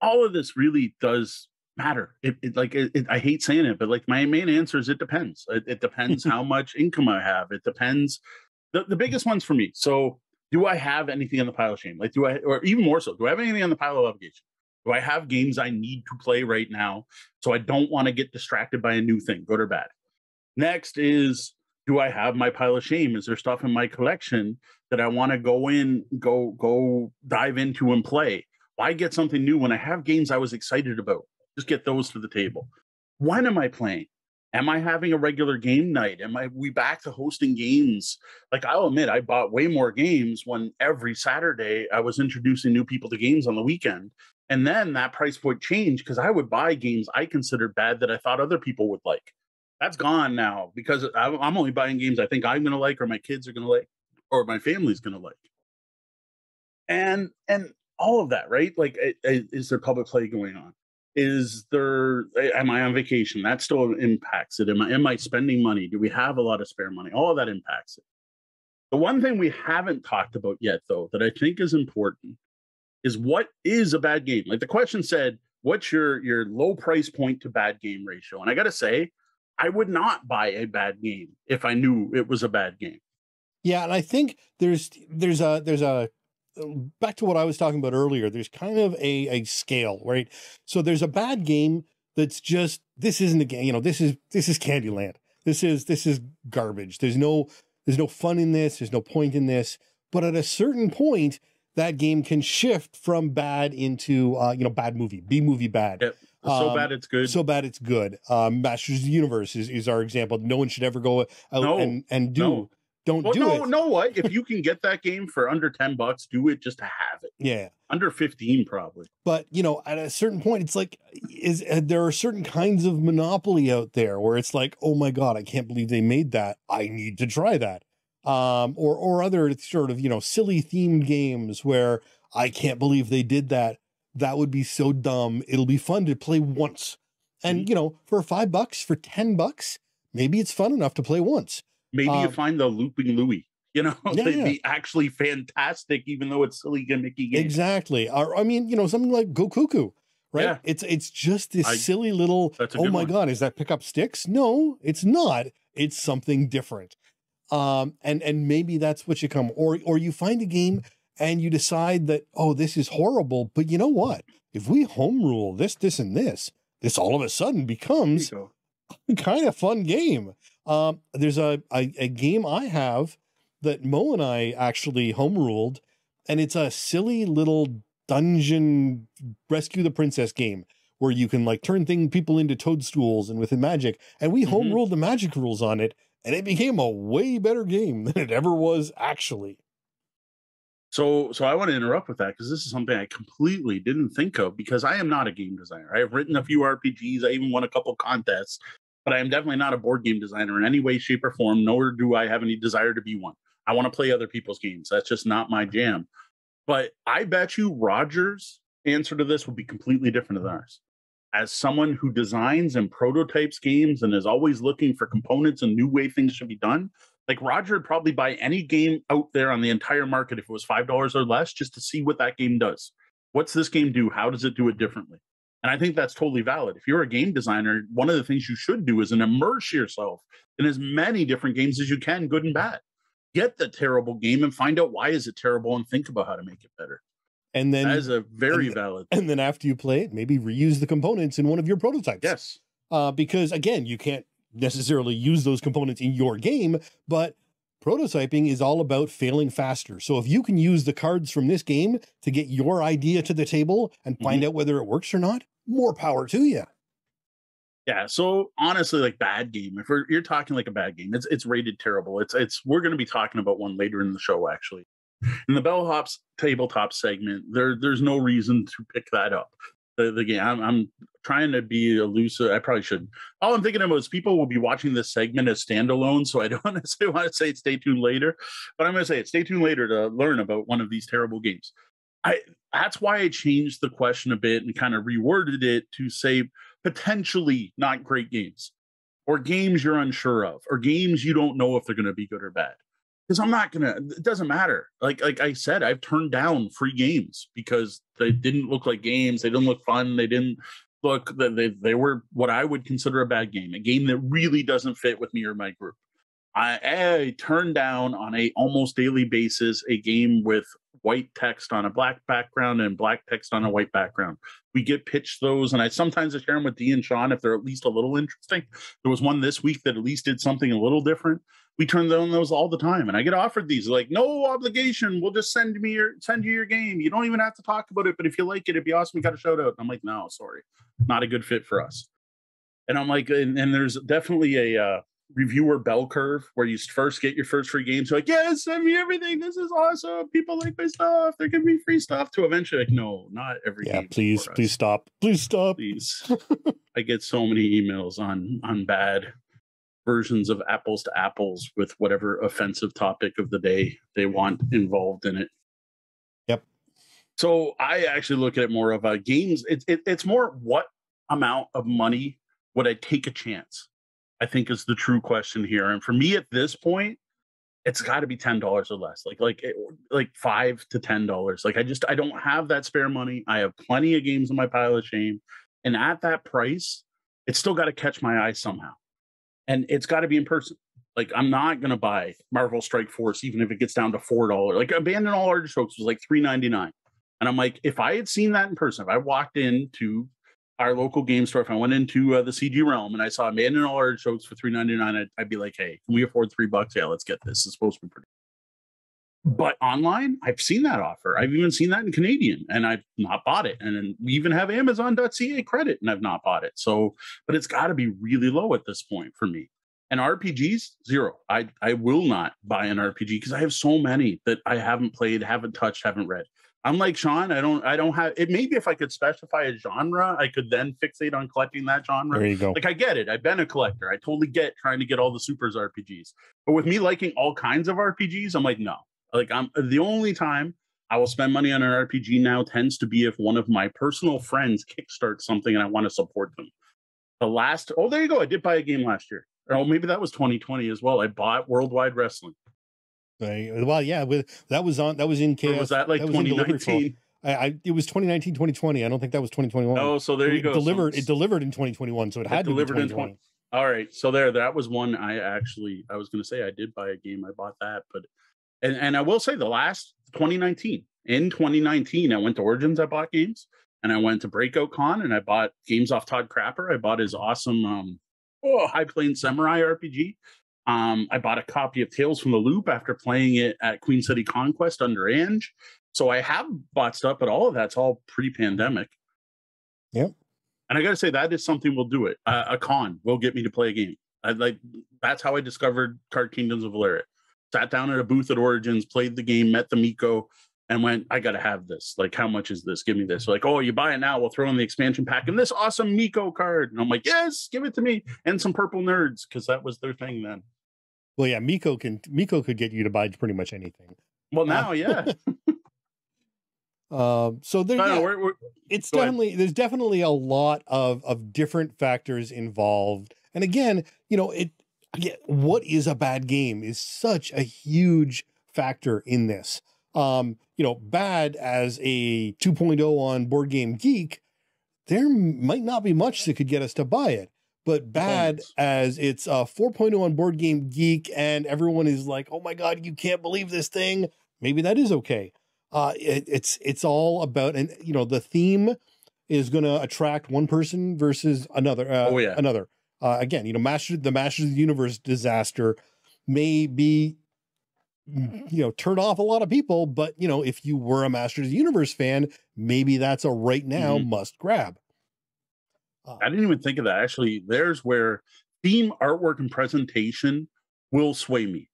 all of this really does matter. It, it like it, it, I hate saying it, but like my main answer is it depends. It, it depends how much income I have. It depends. The, the biggest ones for me. So do I have anything on the pile of shame? Like do I, or even more so, do I have anything on the pile of obligation? Do I have games I need to play right now? So I don't want to get distracted by a new thing, good or bad. Next is, do I have my pile of shame? Is there stuff in my collection that I want to go in, go, go dive into and play? Why get something new when I have games I was excited about? Just get those to the table. When am I playing? Am I having a regular game night? Am I we back to hosting games? Like, I'll admit, I bought way more games when every Saturday I was introducing new people to games on the weekend. And then that price point changed because I would buy games I considered bad that I thought other people would like. That's gone now because I'm only buying games I think I'm going to like, or my kids are going to like, or my family's going to like. And and all of that, right? Like, is there public play going on? Is there, am I on vacation? That still impacts it. Am I, am I spending money? Do we have a lot of spare money? All of that impacts it. The one thing we haven't talked about yet, though, that I think is important is what is a bad game? Like the question said, what's your, your low price point to bad game ratio? And I got to say, I would not buy a bad game if I knew it was a bad game. Yeah. And I think there's, there's a, there's a, back to what I was talking about earlier, there's kind of a, a scale, right? So there's a bad game that's just, this isn't a game, you know, this is, this is Candyland. This is, this is garbage. There's no, there's no fun in this. There's no point in this, but at a certain point, that game can shift from bad into, uh, you know, bad movie, B movie bad. Yep. So um, bad it's good. So bad it's good. Um, Masters of the Universe is, is our example. No one should ever go out no, and, and do. No. Don't well, do no, it. No, what? If you can get that game for under ten bucks, do it just to have it. Yeah. Under fifteen probably. But, you know, at a certain point, it's like, is uh, there are certain kinds of monopoly out there where it's like, oh my God, I can't believe they made that. I need to try that. Um, or, or other sort of, you know, silly themed games where I can't believe they did that. That would be so dumb. It'll be fun to play once. And, you know, for five bucks, for ten bucks, maybe it's fun enough to play once. Maybe um, you find the Looping Louie, you know, yeah, they'd yeah. be actually fantastic, even though it's silly gimmicky games. Exactly. Or, I mean, you know, something like Go Cuckoo, right? Yeah. It's it's just this I, silly little, oh my one. God, is that pick up sticks? No, it's not. It's something different. Um, and, and maybe that's what you come, or, or you find a game and you decide that, oh, this is horrible, but you know what? If we home rule this, this, and this, this all of a sudden becomes a kind of fun game. Um, there's a, a, a game I have that Mo and I actually home ruled, and it's a silly little dungeon rescue the princess game where you can like turn thing people into toadstools and within magic. And we mm-hmm. home ruled the magic rules on it, and it became a way better game than it ever was actually. So, so I want to interrupt with that because this is something I completely didn't think of because I am not a game designer. I have written a few R P Gs. I even won a couple contests. But I am definitely not a board game designer in any way, shape, or form, nor do I have any desire to be one. I want to play other people's games. That's just not my jam. But I bet you Roger's answer to this will be completely different than ours. As someone who designs and prototypes games and is always looking for components and new way things should be done, like Roger would probably buy any game out there on the entire market if it was five dollars or less just to see what that game does. What's this game do? How does it do it differently? And I think that's totally valid. If you're a game designer, one of the things you should do is immerse yourself in as many different games as you can, good and bad. Get the terrible game and find out why is it terrible and think about how to make it better. And then that is a very and, valid thing. And then after you play it, maybe reuse the components in one of your prototypes. Yes. Uh, because again, you can't necessarily use those components in your game, but prototyping is all about failing faster. So if you can use the cards from this game to get your idea to the table and find mm-hmm. out whether it works or not, more power to you. Yeah. So honestly, like bad game, if we're, you're talking like a bad game, it's it's rated terrible. It's it's we're going to be talking about one later in the show, actually. In the Bellhop's tabletop segment, there there's no reason to pick that up. The, the game, I'm, I'm trying to be elusive. I probably shouldn't. All I'm thinking of is people will be watching this segment as standalone, so I don't necessarily want to say it, stay tuned later, but I'm going to say it, stay tuned later to learn about one of these terrible games. I That's why I changed the question a bit and kind of reworded it to say potentially not great games or games you're unsure of or games you don't know if they're going to be good or bad. Because I'm not going to, it doesn't matter. Like like I said, I've turned down free games because they didn't look like games. They didn't look fun. They didn't look, they, they were what I would consider a bad game, a game that really doesn't fit with me or my group. I, I turned down on a almost daily basis a game with white text on a black background and black text on a white background. We get pitched those, and I sometimes I share them with Dee and Sean if they're at least a little interesting. There was one this week that at least did something a little different. We turn down those all the time, and I get offered these like no obligation. We'll just send me your send you your game. You don't even have to talk about it, but if you like it, it'd be awesome. You got a shout out. And I'm like, no, sorry, not a good fit for us. And I'm like, and, and there's definitely a uh, reviewer bell curve where you first get your first free game. So like, yes, send me everything. This is awesome. People like my stuff. They're giving me free stuff. To eventually, like, no, not every yeah, game. Yeah, please, please us. stop. Please stop. Please. I get so many emails on on bad versions of apples to apples with whatever offensive topic of the day they want involved in it. Yep. So I actually look at it more of a games. It, it, it's more what amount of money would I take a chance? I think is the true question here. And for me at this point, it's got to be ten dollars or less, like like like five to ten dollars. Like I just, I don't have that spare money. I have plenty of games in my pile of shame. And at that price, it's still got to catch my eye somehow. And it's got to be in person. Like, I'm not going to buy Marvel Strike Force, even if it gets down to four dollars. Like, Abandon All Artichokes was like three ninety-nine. And I'm like, if I had seen that in person, if I walked into our local game store, if I went into uh, the C G Realm and I saw Abandon All Artichokes for three ninety-nine, I'd, I'd be like, hey, can we afford three bucks? Yeah, let's get this. It's supposed to be pretty. But online, I've seen that offer. I've even seen that in Canadian, and I've not bought it. And then we even have Amazon dot C A credit, and I've not bought it. So, but it's got to be really low at this point for me. And R P Gs, zero. I, I will not buy an R P G because I have so many that I haven't played, haven't touched, haven't read. I'm like Sean. I don't I don't have it. Maybe if I could specify a genre, I could then fixate on collecting that genre. There you go. Like, I get it. I've been a collector. I totally get trying to get all the supers R P Gs. But with me liking all kinds of R P Gs, I'm like, no. Like, I'm the only time I will spend money on an R P G now tends to be if one of my personal friends kickstarts something and I want to support them. The last oh, there you go. I did buy a game last year. Oh, maybe that was twenty twenty as well. I bought Worldwide Wrestling. Right. Well, yeah, with, that was on. That was in Chaos. Or was that like twenty nineteen? I, I it was twenty nineteen, twenty twenty. I don't think that was twenty twenty-one. Oh, so there you it go. Delivered. So it delivered in twenty twenty-one, so it, it had delivered to be twenty twenty. In twenty. All right, so there. That was one. I actually, I was going to say I did buy a game. I bought that, but and and I will say the last twenty nineteen. In twenty nineteen, I went to Origins. I bought games, and I went to Breakout Con, and I bought games off Todd Crapper. I bought his awesome um, oh, High Plains Samurai R P G. Um, I bought a copy of Tales from the Loop after playing it at Queen City Conquest under Ange. So I have bought stuff, but all of that's all pre-pandemic. Yep. And I got to say, that is something we'll do it. Uh, a con will get me to play a game. I, like That's how I discovered Card Kingdoms of Valeria. Sat down at a booth at Origins, played the game, met the Miko, and went, I got to have this. Like, how much is this? Give me this. Like, oh, you buy it now. We'll throw in the expansion pack and this awesome Miko card. And I'm like, yes, give it to me. And some purple nerds, because that was their thing then. Well, yeah, Miko can Miko could get you to buy pretty much anything. Well, now, yeah. uh, so there, no, yeah, no, we're, we're, it's definitely ahead. There's definitely a lot of of different factors involved. And again, you know, it again, what is a bad game is such a huge factor in this. Um, you know, bad as a two point oh on Board Game Geek, there might not be much that could get us to buy it. But bad as it's a uh, four point oh on Board Game Geek and everyone is like, oh my God, you can't believe this thing. Maybe that is okay. Uh, it, it's, it's all about, and you know, the theme is going to attract one person versus another, uh, oh, yeah. another, uh, again, you know, master, the Masters of the Universe disaster may be, you know, turn off a lot of people, but you know, if you were a Masters of the Universe fan, maybe that's a right now mm-hmm. must grab. I didn't even think of that. Actually, there's where theme, artwork, and presentation will sway me.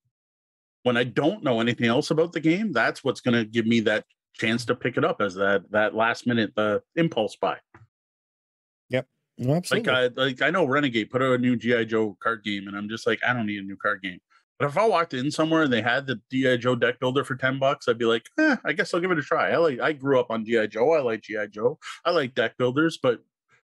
When I don't know anything else about the game, that's what's going to give me that chance to pick it up as that that last minute uh, impulse buy. Yep. Absolutely. Like, I, like I know Renegade put out a new G I Joe card game, and I'm just like, I don't need a new card game. But if I walked in somewhere and they had the G I Joe deck builder for ten bucks, I'd be like, eh, I guess I'll give it a try. I like. I grew up on G I Joe. I like G I Joe. I like deck builders, but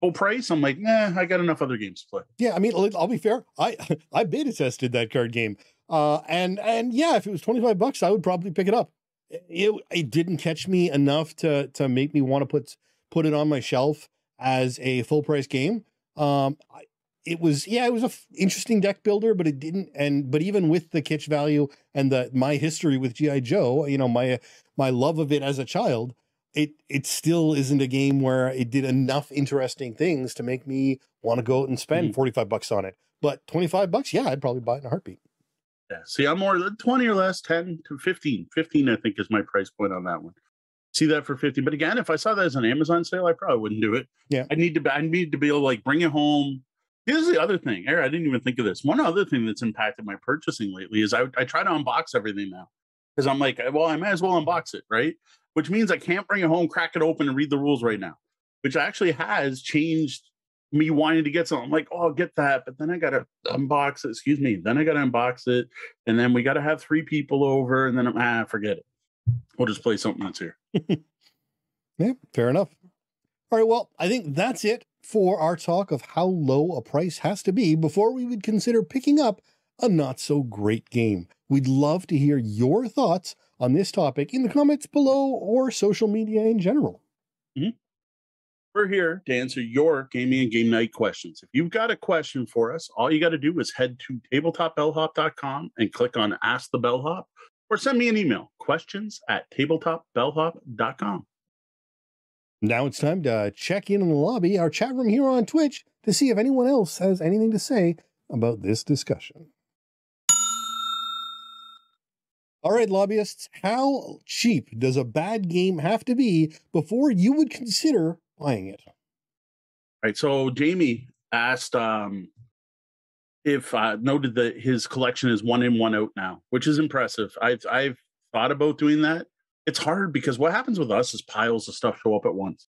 full price, I'm like, nah, I got enough other games to play. Yeah, I mean, I'll be fair. I I beta tested that card game. Uh, and and yeah, if it was twenty-five bucks, I would probably pick it up. It it didn't catch me enough to to make me want to put put it on my shelf as a full price game. Um, it was yeah, it was an interesting deck builder, but it didn't. And but even with the kitsch value and the my history with G I Joe, you know, my my love of it as a child, it it still isn't a game where it did enough interesting things to make me want to go out and spend forty-five bucks on it. But twenty-five bucks, yeah, I'd probably buy it in a heartbeat. Yeah, see, I'm more than twenty or less, ten to fifteen. fifteen, I think, is my price point on that one. See that for fifty. But again, if I saw that as an Amazon sale, I probably wouldn't do it. Yeah, I need to I need to be able to like bring it home. Here's the other thing, Aaron, I didn't even think of this. One other thing that's impacted my purchasing lately is I, I try to unbox everything now. Because I'm like, well, I might as well unbox it, right? Which means I can't bring it home, crack it open, and read the rules right now, which actually has changed me wanting to get something. I'm like, oh, I'll get that, but then I got to unbox it. Excuse me. Then I got to unbox it, and then we got to have three people over, and then I'm, ah, forget it. We'll just play something that's here. Yeah, fair enough. All right, well, I think that's it for our talk of how low a price has to be before we would consider picking up a not-so-great game. We'd love to hear your thoughts on this topic in the comments below or social media in general. Mm-hmm. We're here to answer your gaming and game night questions. If you've got a question for us, all you got to do is head to tabletop bellhop dot com and click on Ask the Bellhop, or send me an email, questions at tabletop bellhop dot com. Now it's time to check in on the lobby, our chat room here on Twitch, to see if anyone else has anything to say about this discussion. All right, lobbyists, how cheap does a bad game have to be before you would consider buying it? All right, so Jamie asked um, if uh, noted that his collection is one in, one out now, which is impressive. I've, I've thought about doing that. It's hard because what happens with us is piles of stuff show up at once.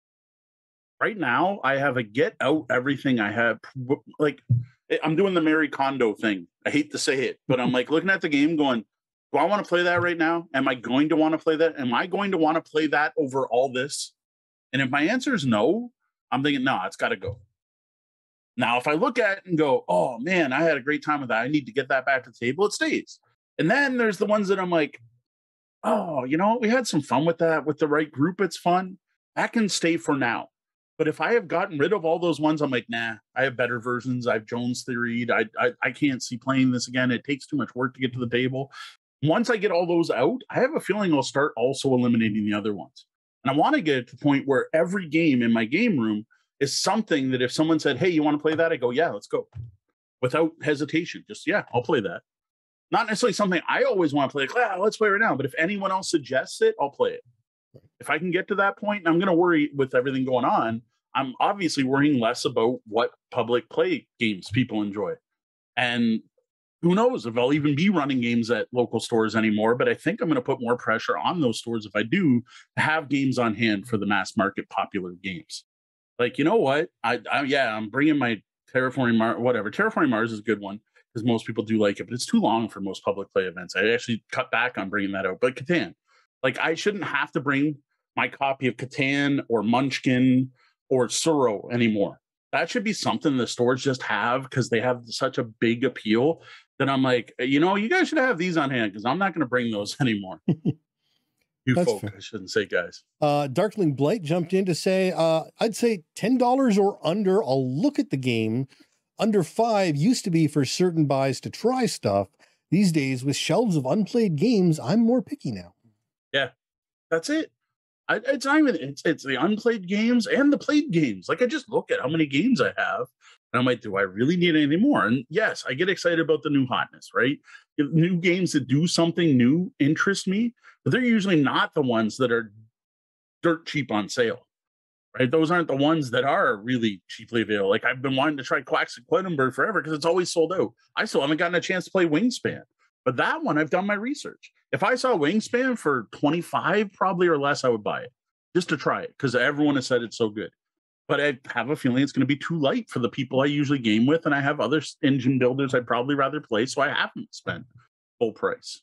Right now, I have a get out everything I have. Like, I'm doing the Marie Kondo thing. I hate to say it, but I'm like looking at the game going, do I want to play that right now? Am I going to want to play that? Am I going to want to play that over all this? And if my answer is no, I'm thinking, no, nah, it's got to go. Now, if I look at it and go, oh, man, I had a great time with that. I need to get that back to the table. It stays. And then there's the ones that I'm like, oh, you know, we had some fun with that. With the right group, it's fun. That can stay for now. But if I have gotten rid of all those ones, I'm like, nah, I have better versions. I've Jones theoried. I, I, I can't see playing this again. It takes too much work to get to the table. Once I get all those out, I have a feeling I'll start also eliminating the other ones. And I want to get to the point where every game in my game room is something that if someone said, hey, you want to play that? I go, yeah, let's go. Without hesitation. Just, yeah, I'll play that. Not necessarily something I always want to play. Like, ah, let's play right now. But if anyone else suggests it, I'll play it. If I can get to that point, and I'm going to worry with everything going on, I'm obviously worrying less about what public play games people enjoy. And who knows if I'll even be running games at local stores anymore, but I think I'm going to put more pressure on those stores if I do to have games on hand for the mass market popular games. Like, you know what? I, I yeah, I'm bringing my Terraforming Mars, whatever. Terraforming Mars is a good one because most people do like it, but it's too long for most public play events. I actually cut back on bringing that out, but Catan. Like, I shouldn't have to bring my copy of Catan or Munchkin or Suro anymore. That should be something the stores just have because they have such a big appeal. Then I'm like, you know, you guys should have these on hand because I'm not going to bring those anymore. You folk, fair. I shouldn't say guys. Uh, Darkling Blight jumped in to say, uh, I'd say ten dollars or under. I'll look at the game. Under five used to be for certain buys to try stuff. These days with shelves of unplayed games, I'm more picky now. Yeah, that's it. I, it's not even, it's, it's the unplayed games and the played games. Like, I just look at how many games I have. And I'm like, do I really need any more? And yes, I get excited about the new hotness, right? New games that do something new interest me, but they're usually not the ones that are dirt cheap on sale, right? Those aren't the ones that are really cheaply available. Like, I've been wanting to try Quacks and Quedlinburg forever because it's always sold out. I still haven't gotten a chance to play Wingspan, but that one I've done my research. If I saw Wingspan for twenty-five probably or less, I would buy it just to try it because everyone has said it's so good. But I have a feeling it's going to be too light for the people I usually game with, and I have other engine builders I'd probably rather play, so I haven't spent full price.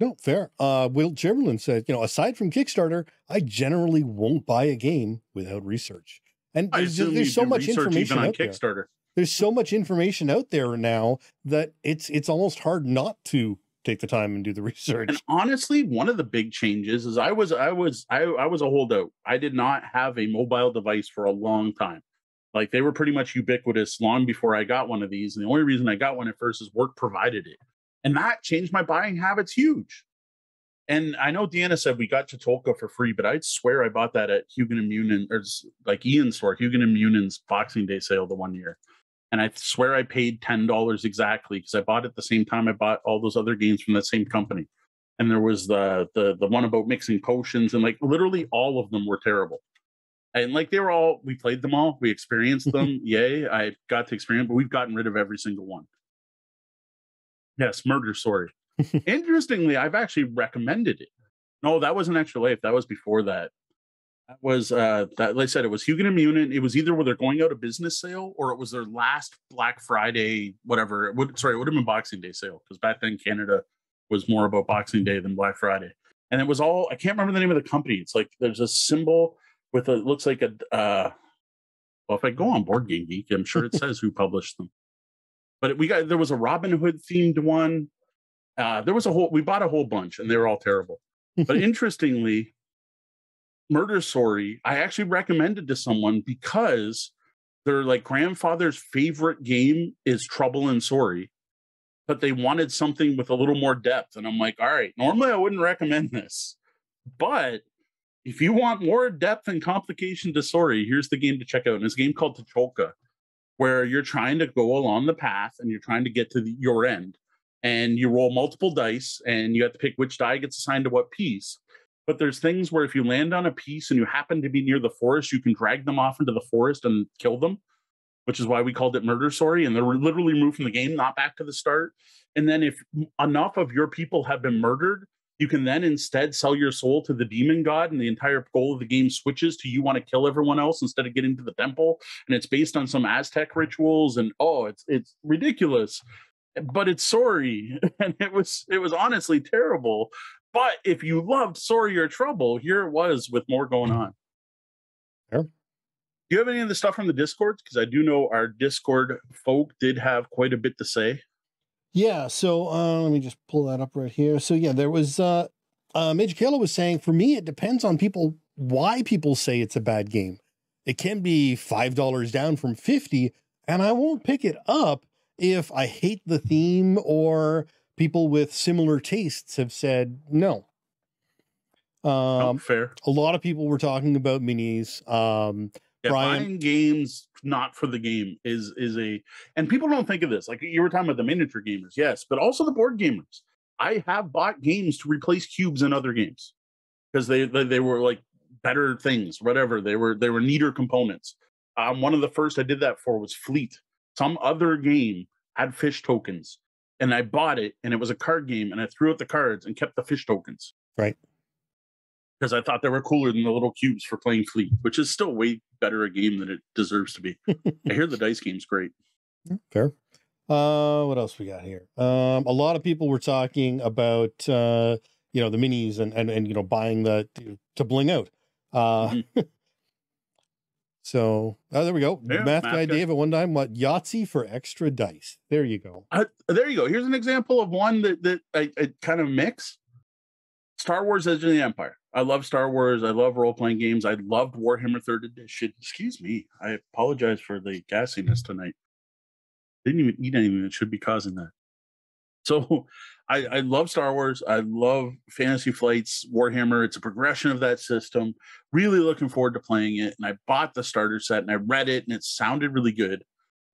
No, fair. Uh, Will Chamberlain said, you know, aside from Kickstarter, I generally won't buy a game without research. And there's, just, there's so much information on Kickstarter. There. There's so much information out there now that it's it's almost hard not to take the time and do the research. And honestly, one of the big changes is I was, I was, I, I was a holdout. I did not have a mobile device for a long time. Like, they were pretty much ubiquitous long before I got one of these. And the only reason I got one at first is work provided it. And that changed my buying habits huge. And I know Deanna said we got Chotolka for free, but I'd swear I bought that at Hugin and Munin, or like Ian's store, Hugin and Munin's Boxing Day sale the one year. And I swear I paid ten dollars exactly because I bought it at the same time I bought all those other games from that same company. And there was the, the, the one about mixing potions, and like literally all of them were terrible. And like, they were all, we played them all. We experienced them. Yay. I got to experience, but we've gotten rid of every single one. Yes. Murder Story. Interestingly, I've actually recommended it. No, that wasn't Extra Life. That was before that. That was, uh, that, like I said, it was Hugin and Munin. It was either where they're going out of business sale or it was their last Black Friday, whatever. It would, sorry, it would have been Boxing Day sale because back then Canada was more about Boxing Day than Black Friday. And it was all, I can't remember the name of the company. It's like there's a symbol with a, it looks like a, uh, well, if I go on Board Game Geek, I'm sure it says who published them. But we got, there was a Robin Hood themed one. Uh, there was a whole, we bought a whole bunch and they were all terrible. But interestingly, Murder Story, I actually recommended to someone because their like grandfather's favorite game is Trouble and Sorry, but they wanted something with a little more depth. And I'm like, all right, normally I wouldn't recommend this, but if you want more depth and complication to Sorry, here's the game to check out. And it's a game called Tacholka, where you're trying to go along the path and you're trying to get to the, your end. and you roll multiple dice and you have to pick which die gets assigned to what piece. But there's things where if you land on a piece and you happen to be near the forest, you can drag them off into the forest and kill them, which is why we called it Murder Story. And they're literally removed from the game, not back to the start. And then if enough of your people have been murdered, you can then instead sell your soul to the demon god, and the entire goal of the game switches to you want to kill everyone else instead of getting to the temple. And it's based on some Aztec rituals, and oh, it's it's ridiculous. But it's Sorry, and it was it was honestly terrible. But if you loved Sorry or Trouble, here it was with more going on. Yeah. Do you have any of the stuff from the Discord? Because I do know our Discord folk did have quite a bit to say. Yeah, so uh, let me just pull that up right here. So yeah, there was, uh, uh, Major Kayla was saying, for me, it depends on people, why people say it's a bad game. It can be five dollars down from fifty, and I won't pick it up if I hate the theme or people with similar tastes have said no. Um, oh, fair. A lot of people were talking about minis. Um, Yeah, buying games not for the game is is a, and people don't think of this. Like you were talking about the miniature gamers, yes, but also the board gamers. I have bought games to replace cubes in other games because they, they they were like better things, whatever. They were they were neater components. Um, one of the first I did that for was Fleet. Some other game had fish tokens, and I bought it, and it was a card game, and I threw out the cards and kept the fish tokens. Right. Because I thought they were cooler than the little cubes for playing Fleet, which is still way better a game than it deserves to be. I hear the dice game's great. Fair. Uh, what else we got here? Um, a lot of people were talking about, uh, you know, the minis and, and, and you know, buying the to, to bling out. Uh, mm-hmm. So oh, there we go. Yeah, math, math guy, guy Dave at one time, what Yahtzee for extra dice. There you go. Uh, there you go. Here's an example of one that, that I, I kind of mix. Star Wars: Edge of the Empire. I love Star Wars. I love role-playing games. I loved Warhammer third Edition. Excuse me. I apologize for the gassiness tonight. Didn't even eat anything that should be causing that. So I, I love Star Wars. I love Fantasy Flight's Warhammer. It's a progression of that system. Really looking forward to playing it. And I bought the starter set, and I read it, and it sounded really good.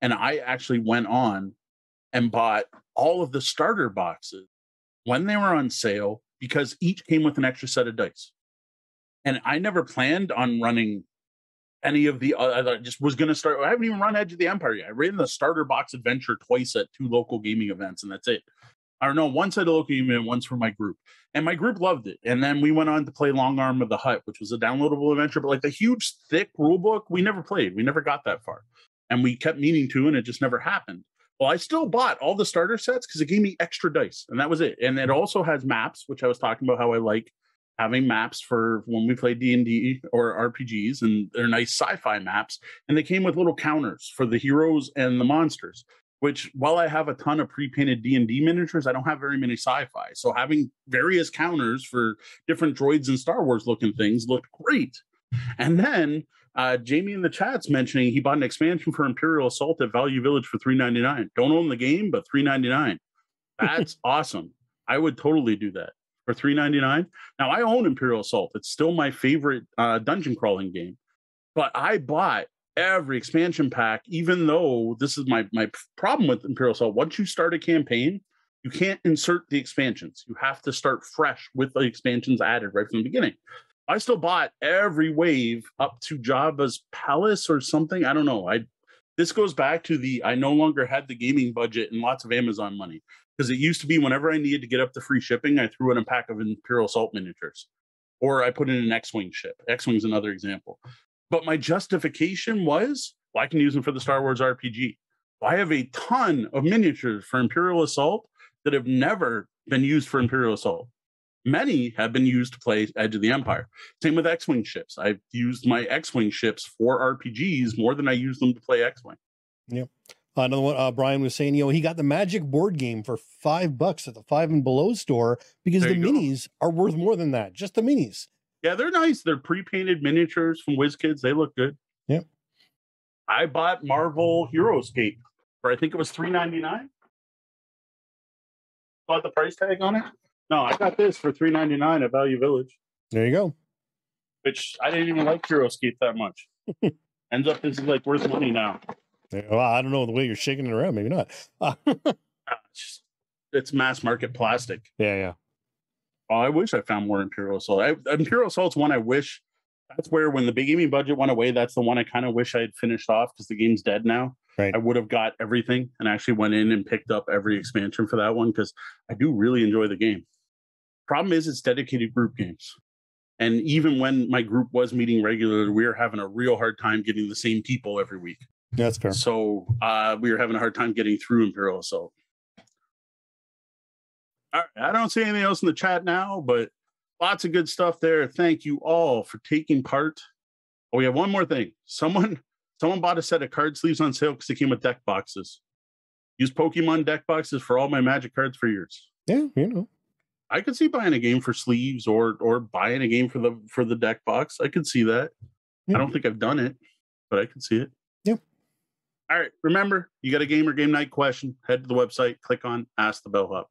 And I actually went on and bought all of the starter boxes when they were on sale, because each came with an extra set of dice. And I never planned on running any of the other, I just was going to start. I haven't even run Edge of the Empire yet. I ran the starter box adventure twice at two local gaming events, and that's it. I don't know, once at a local gaming event, once for my group. And my group loved it. And then we went on to play Long Arm of the Hutt, which was a downloadable adventure, but like the huge, thick rule book, we never played. We never got that far. And we kept meaning to, and it just never happened. Well, I still bought all the starter sets because it gave me extra dice, and that was it. And it also has maps, which I was talking about how I like having maps for when we play D and D or R P Gs, and they're nice sci-fi maps. And they came with little counters for the heroes and the monsters, which while I have a ton of pre-painted D and D miniatures, I don't have very many sci-fi. So having various counters for different droids and Star Wars looking things looked great. And then Uh, Jamie in the chat's mentioning he bought an expansion for Imperial Assault at Value Village for three ninety-nine. Don't own the game, but three ninety-nine. That's awesome. I would totally do that for three ninety-nine. Now, I own Imperial Assault. It's still my favorite uh, dungeon crawling game. But I bought every expansion pack, even though this is my, my problem with Imperial Assault. Once you start a campaign, you can't insert the expansions. You have to start fresh with the expansions added right from the beginning. I still bought every wave up to Jabba's palace or something. I don't know. I this goes back to the I no longer had the gaming budget and lots of Amazon money, because it used to be whenever I needed to get up to free shipping, I threw in a pack of Imperial Assault miniatures, or I put in an X-Wing ship. X-Wing's another example. But my justification was, well, I can use them for the Star Wars R P G. Well, I have a ton of miniatures for Imperial Assault that have never been used for Imperial Assault. Many have been used to play Edge of the Empire. Same with X-Wing ships. I've used my X-Wing ships for R P Gs more than I use them to play X-Wing. Yep. Another one, uh, Brian was saying, you know, he got the Magic board game for five bucks at the Five and Below store because the minis go. are worth more than that. Just the minis. Yeah, they're nice. They're pre-painted miniatures from WizKids. They look good. Yep. I bought Marvel Heroescape for, I think it was three ninety-nine. Bought the price tag on it. No, I got this for three ninety-nine at Value Village. There you go. Which I didn't even like HeroScape that much. Ends up this is like worth money now. Well, I don't know the way you're shaking it around. Maybe not. Uh, just it's mass market plastic. Yeah, yeah. Oh, I wish I found more Imperial Assault. I, Imperial Assault's one I wish. That's where when the big gaming budget went away, that's the one I kind of wish I had finished off because the game's dead now. Right. I would have got everything and actually went in and picked up every expansion for that one because I do really enjoy the game. Problem is it's dedicated group games. And even when my group was meeting regularly, we were having a real hard time getting the same people every week. That's fair. So uh, we were having a hard time getting through Imperial Assault. All right, I don't see anything else in the chat now, but lots of good stuff there. Thank you all for taking part. Oh, we have one more thing. Someone, someone bought a set of card sleeves on sale because they came with deck boxes. Used Pokemon deck boxes for all my Magic cards for years. Yeah, you know. I could see buying a game for sleeves or or buying a game for the for the deck box. I could see that. Yeah. I don't think I've done it, but I could see it. Yeah. All right. Remember, you got a game or game night question, head to the website, click on Ask the Bellhop.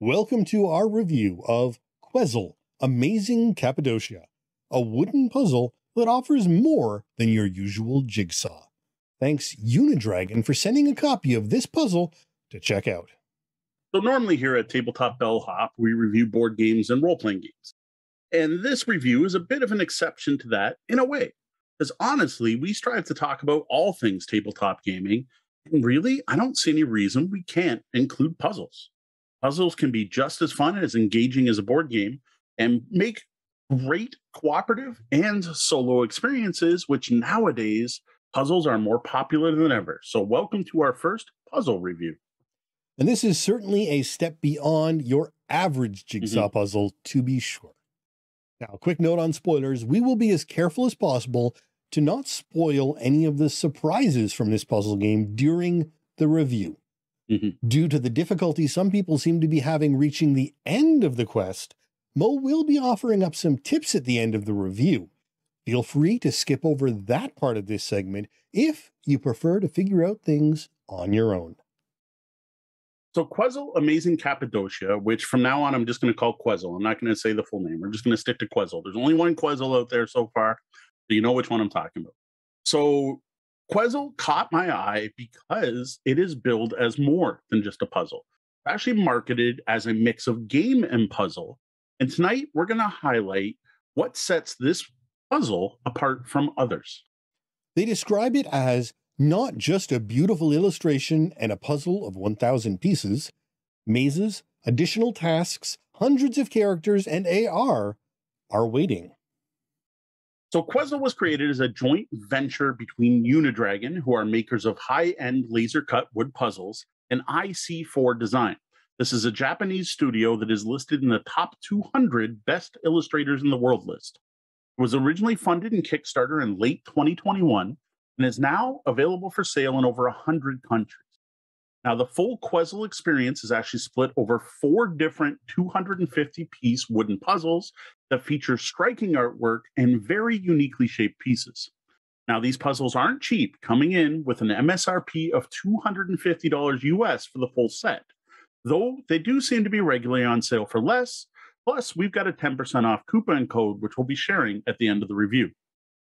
Welcome to our review of Quezzle, Amazing Cappadocia, a wooden puzzle that offers more than your usual jigsaw. Thanks UniDragon for sending a copy of this puzzle to check out. So normally here at Tabletop Bellhop, we review board games and role-playing games. And this review is a bit of an exception to that in a way, because honestly, we strive to talk about all things tabletop gaming. And really, I don't see any reason we can't include puzzles. Puzzles can be just as fun and as engaging as a board game and make great cooperative and solo experiences, which nowadays, puzzles are more popular than ever. So welcome to our first puzzle review. And this is certainly a step beyond your average jigsaw mm-hmm. puzzle, to be sure. Now, a quick note on spoilers. We will be as careful as possible to not spoil any of the surprises from this puzzle game during the review. Mm-hmm. Due to the difficulty some people seem to be having reaching the end of the quest, Mo will be offering up some tips at the end of the review. Feel free to skip over that part of this segment if you prefer to figure out things on your own. So Quezzle, Amazing Cappadocia, which from now on, I'm just going to call Quezzle. I'm not going to say the full name. We're just going to stick to Quezzle. There's only one Quezzle out there so far. So you know which one I'm talking about. So Quezzle caught my eye because it is billed as more than just a puzzle. It's actually marketed as a mix of game and puzzle. And tonight, we're going to highlight what sets this puzzle apart from others. They describe it as not just a beautiful illustration and a puzzle of one thousand pieces, mazes, additional tasks, hundreds of characters, and A R are waiting. So Quezzle was created as a joint venture between UniDragon, who are makers of high-end laser-cut wood puzzles, and I C four Design. This is a Japanese studio that is listed in the top two hundred best illustrators in the world list. It was originally funded in Kickstarter in late twenty twenty-one, and is now available for sale in over one hundred countries. Now, the full Quezzle experience is actually split over four different two hundred fifty piece wooden puzzles that feature striking artwork and very uniquely shaped pieces. Now, these puzzles aren't cheap, coming in with an M S R P of two hundred fifty dollars U S for the full set, though they do seem to be regularly on sale for less. Plus, we've got a ten percent off coupon code, which we'll be sharing at the end of the review.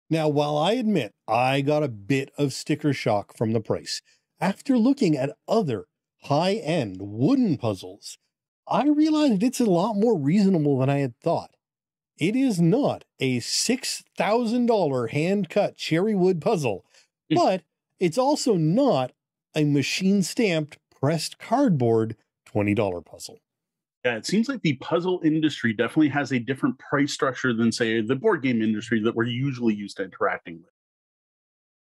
Now, while I admit I got a bit of sticker shock from the price, after looking at other high-end wooden puzzles, I realized it's a lot more reasonable than I had thought. It is not a six thousand dollar hand-cut cherry wood puzzle, but it's also not a machine-stamped pressed cardboard twenty dollar puzzle. Yeah, it seems like the puzzle industry definitely has a different price structure than, say, the board game industry that we're usually used to interacting with.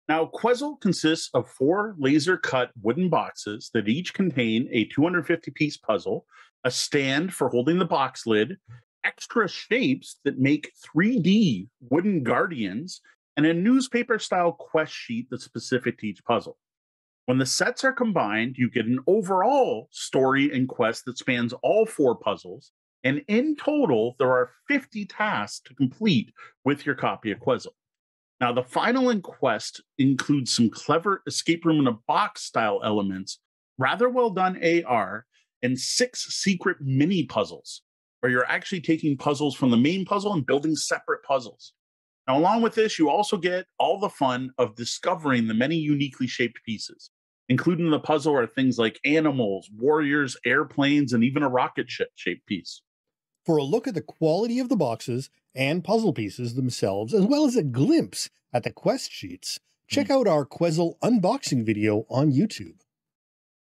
Now, Quezzle consists of four laser-cut wooden boxes that each contain a two hundred fifty piece puzzle, a stand for holding the box lid, extra shapes that make three D wooden guardians, and a newspaper-style quest sheet that's specific to each puzzle. When the sets are combined, you get an overall story and quest that spans all four puzzles, and in total, there are fifty tasks to complete with your copy of Quezzle. Now, the final quest includes some clever escape room in a box style elements, rather well done A R, and six secret mini puzzles, where you're actually taking puzzles from the main puzzle and building separate puzzles. Now, along with this, you also get all the fun of discovering the many uniquely shaped pieces. Included in the puzzle are things like animals, warriors, airplanes, and even a rocket ship-shaped piece. For a look at the quality of the boxes and puzzle pieces themselves, as well as a glimpse at the quest sheets, check out our Quezzle unboxing video on YouTube.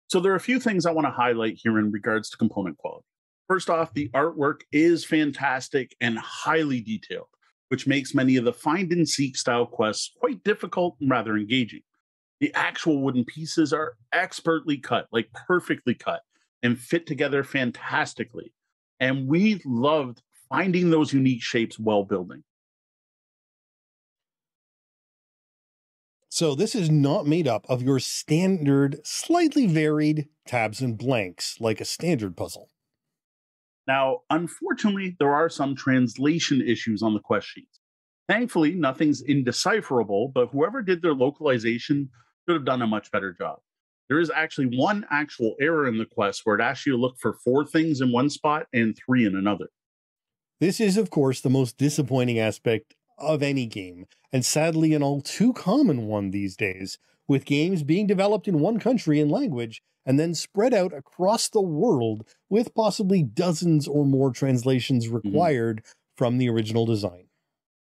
So there are a few things I want to highlight here in regards to component quality. First off, the artwork is fantastic and highly detailed, which makes many of the find and seek style quests quite difficult and rather engaging. The actual wooden pieces are expertly cut, like perfectly cut, and fit together fantastically. And we loved finding those unique shapes while building. So this is not made up of your standard, slightly varied tabs and blanks, like a standard puzzle. Now, unfortunately, there are some translation issues on the quest sheets. Thankfully, nothing's indecipherable, but whoever did their localization should have done a much better job. There is actually one actual error in the quest where it asks you to look for four things in one spot and three in another. This is, of course, the most disappointing aspect of any game, and sadly an all too common one these days, with games being developed in one country and language and then spread out across the world with possibly dozens or more translations required mm-hmm. from the original design.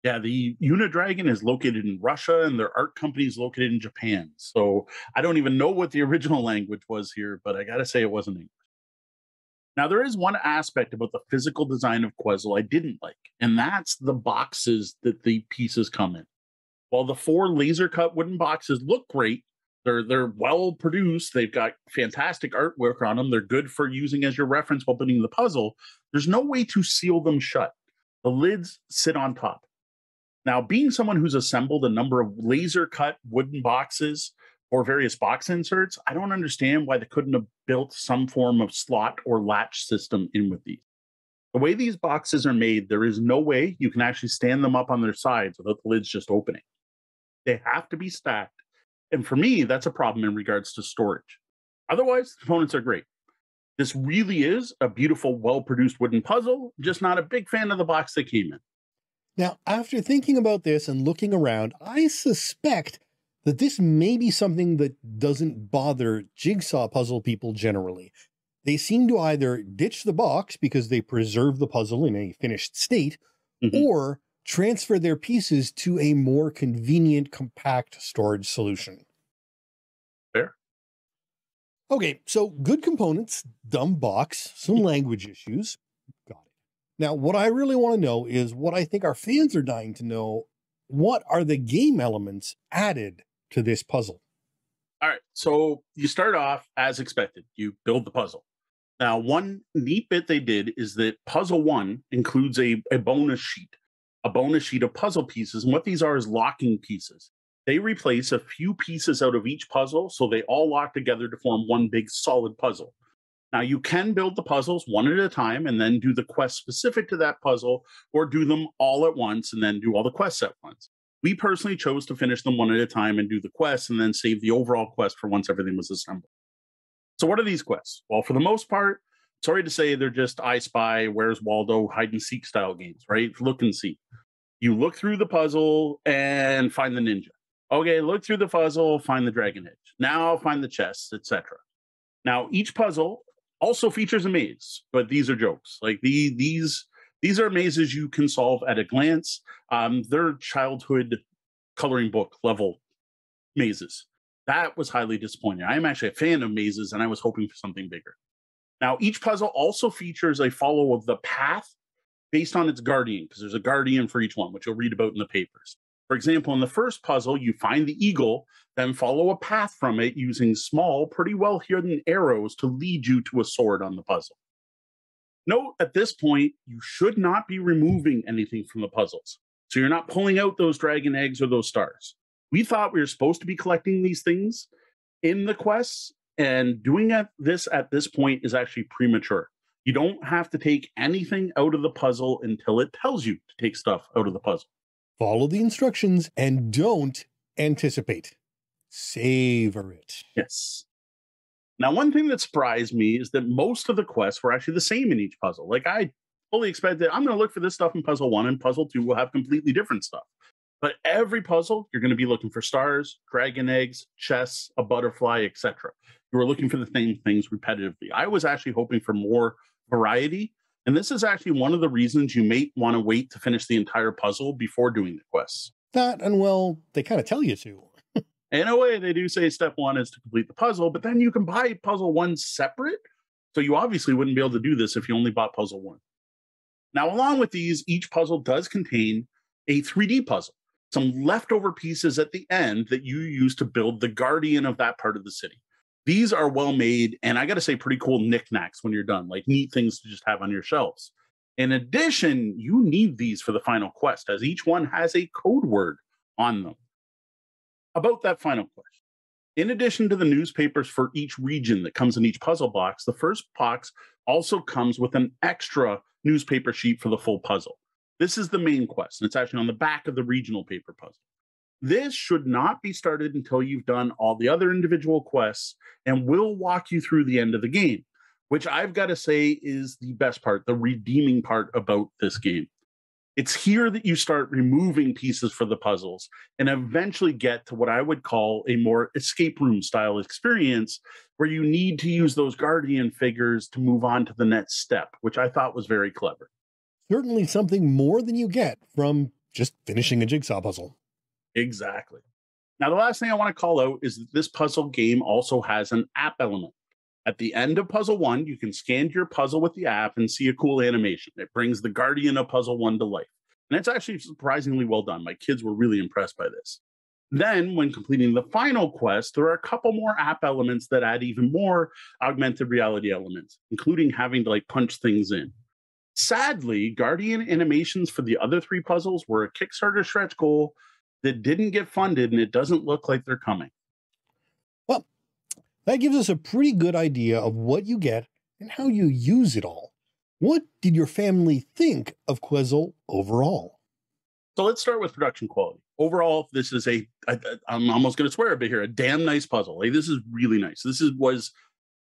Yeah, the UniDragon is located in Russia and their art company is located in Japan. So I don't even know what the original language was here, but I got to say it wasn't English. Now, there is one aspect about the physical design of Quezzle I didn't like, and that's the boxes that the pieces come in. While the four laser-cut wooden boxes look great, they're, they're well-produced, they've got fantastic artwork on them, they're good for using as your reference while putting the puzzle, there's no way to seal them shut. The lids sit on top. Now, being someone who's assembled a number of laser-cut wooden boxes or various box inserts, I don't understand why they couldn't have built some form of slot or latch system in with these. The way these boxes are made, there is no way you can actually stand them up on their sides without the lids just opening. They have to be stacked. And for me, that's a problem in regards to storage. Otherwise, the components are great. This really is a beautiful, well-produced wooden puzzle, just not a big fan of the box they came in. Now, after thinking about this and looking around, I suspect that this may be something that doesn't bother jigsaw puzzle people generally. They seem to either ditch the box because they preserve the puzzle in a finished state, mm-hmm. or transfer their pieces to a more convenient, compact storage solution. Fair. Okay, so good components, dumb box, some language issues. Got it. Now, what I really want to know is what I think our fans are dying to know. What are the game elements added to this puzzle? All right, so you start off as expected. You build the puzzle. Now, one neat bit they did is that puzzle one includes a, a bonus sheet, a bonus sheet of puzzle pieces. And what these are is locking pieces. They replace a few pieces out of each puzzle, so they all lock together to form one big solid puzzle. Now, you can build the puzzles one at a time and then do the quest specific to that puzzle, or do them all at once and then do all the quests at once. We personally chose to finish them one at a time and do the quests and then save the overall quest for once everything was assembled. So what are these quests? Well, for the most part, sorry to say, they're just I Spy, Where's Waldo, hide and seek style games, right? Look and see. You look through the puzzle and find the ninja. Okay, look through the puzzle, find the dragon edge. Now find the chest, et cetera. Now, each puzzle also features a maze, but these are jokes. Like the these these are mazes you can solve at a glance. Um, they're childhood coloring book level mazes. That was highly disappointing. I am actually a fan of mazes, and I was hoping for something bigger. Now, each puzzle also features a follow of the path based on its guardian, because there's a guardian for each one, which you'll read about in the papers. For example, in the first puzzle, you find the eagle, then follow a path from it using small, pretty well hidden arrows to lead you to a sword on the puzzle. Note at this point, you should not be removing anything from the puzzles. So you're not pulling out those dragon eggs or those stars. We thought we were supposed to be collecting these things in the quests, and doing this at this point is actually premature. You don't have to take anything out of the puzzle until it tells you to take stuff out of the puzzle. Follow the instructions and don't anticipate. Savor it. Yes. Now, one thing that surprised me is that most of the quests were actually the same in each puzzle. Like I fully expected, I'm going to look for this stuff in puzzle one and puzzle two will have completely different stuff. But every puzzle, you're going to be looking for stars, dragon eggs, chests, a butterfly, et cetera. You were looking for the same things repetitively. I was actually hoping for more variety. And this is actually one of the reasons you may want to wait to finish the entire puzzle before doing the quests. That, and well, they kind of tell you to. In a way, they do say step one is to complete the puzzle, but then you can buy puzzle one separate. So you obviously wouldn't be able to do this if you only bought puzzle one. Now, along with these, each puzzle does contain a three D puzzle, some leftover pieces at the end that you use to build the guardian of that part of the city. These are well made, and I got to say, pretty cool knickknacks when you're done, like neat things to just have on your shelves. In addition, you need these for the final quest, as each one has a code word on them. About that final quest, in addition to the newspapers for each region that comes in each puzzle box, the first box also comes with an extra newspaper sheet for the full puzzle. This is the main quest, and it's actually on the back of the regional paper puzzle. This should not be started until you've done all the other individual quests, and we'll walk you through the end of the game, which I've got to say is the best part, the redeeming part about this game. It's here that you start removing pieces for the puzzles and eventually get to what I would call a more escape room style experience where you need to use those guardian figures to move on to the next step, which I thought was very clever. Certainly something more than you get from just finishing a jigsaw puzzle. Exactly. Now, the last thing I want to call out is that this puzzle game also has an app element. At the end of puzzle one, you can scan your puzzle with the app and see a cool animation. It brings the guardian of puzzle one to life. And it's actually surprisingly well done. My kids were really impressed by this. Then when completing the final quest, there are a couple more app elements that add even more augmented reality elements, including having to like punch things in. Sadly, guardian animations for the other three puzzles were a Kickstarter stretch goal that didn't get funded, and it doesn't look like they're coming. Well, that gives us a pretty good idea of what you get and how you use it all. What did your family think of Quezzle overall? So let's start with production quality. Overall, this is a, I, I'm almost going to swear a bit here, a damn nice puzzle. Like, this is really nice. This is, was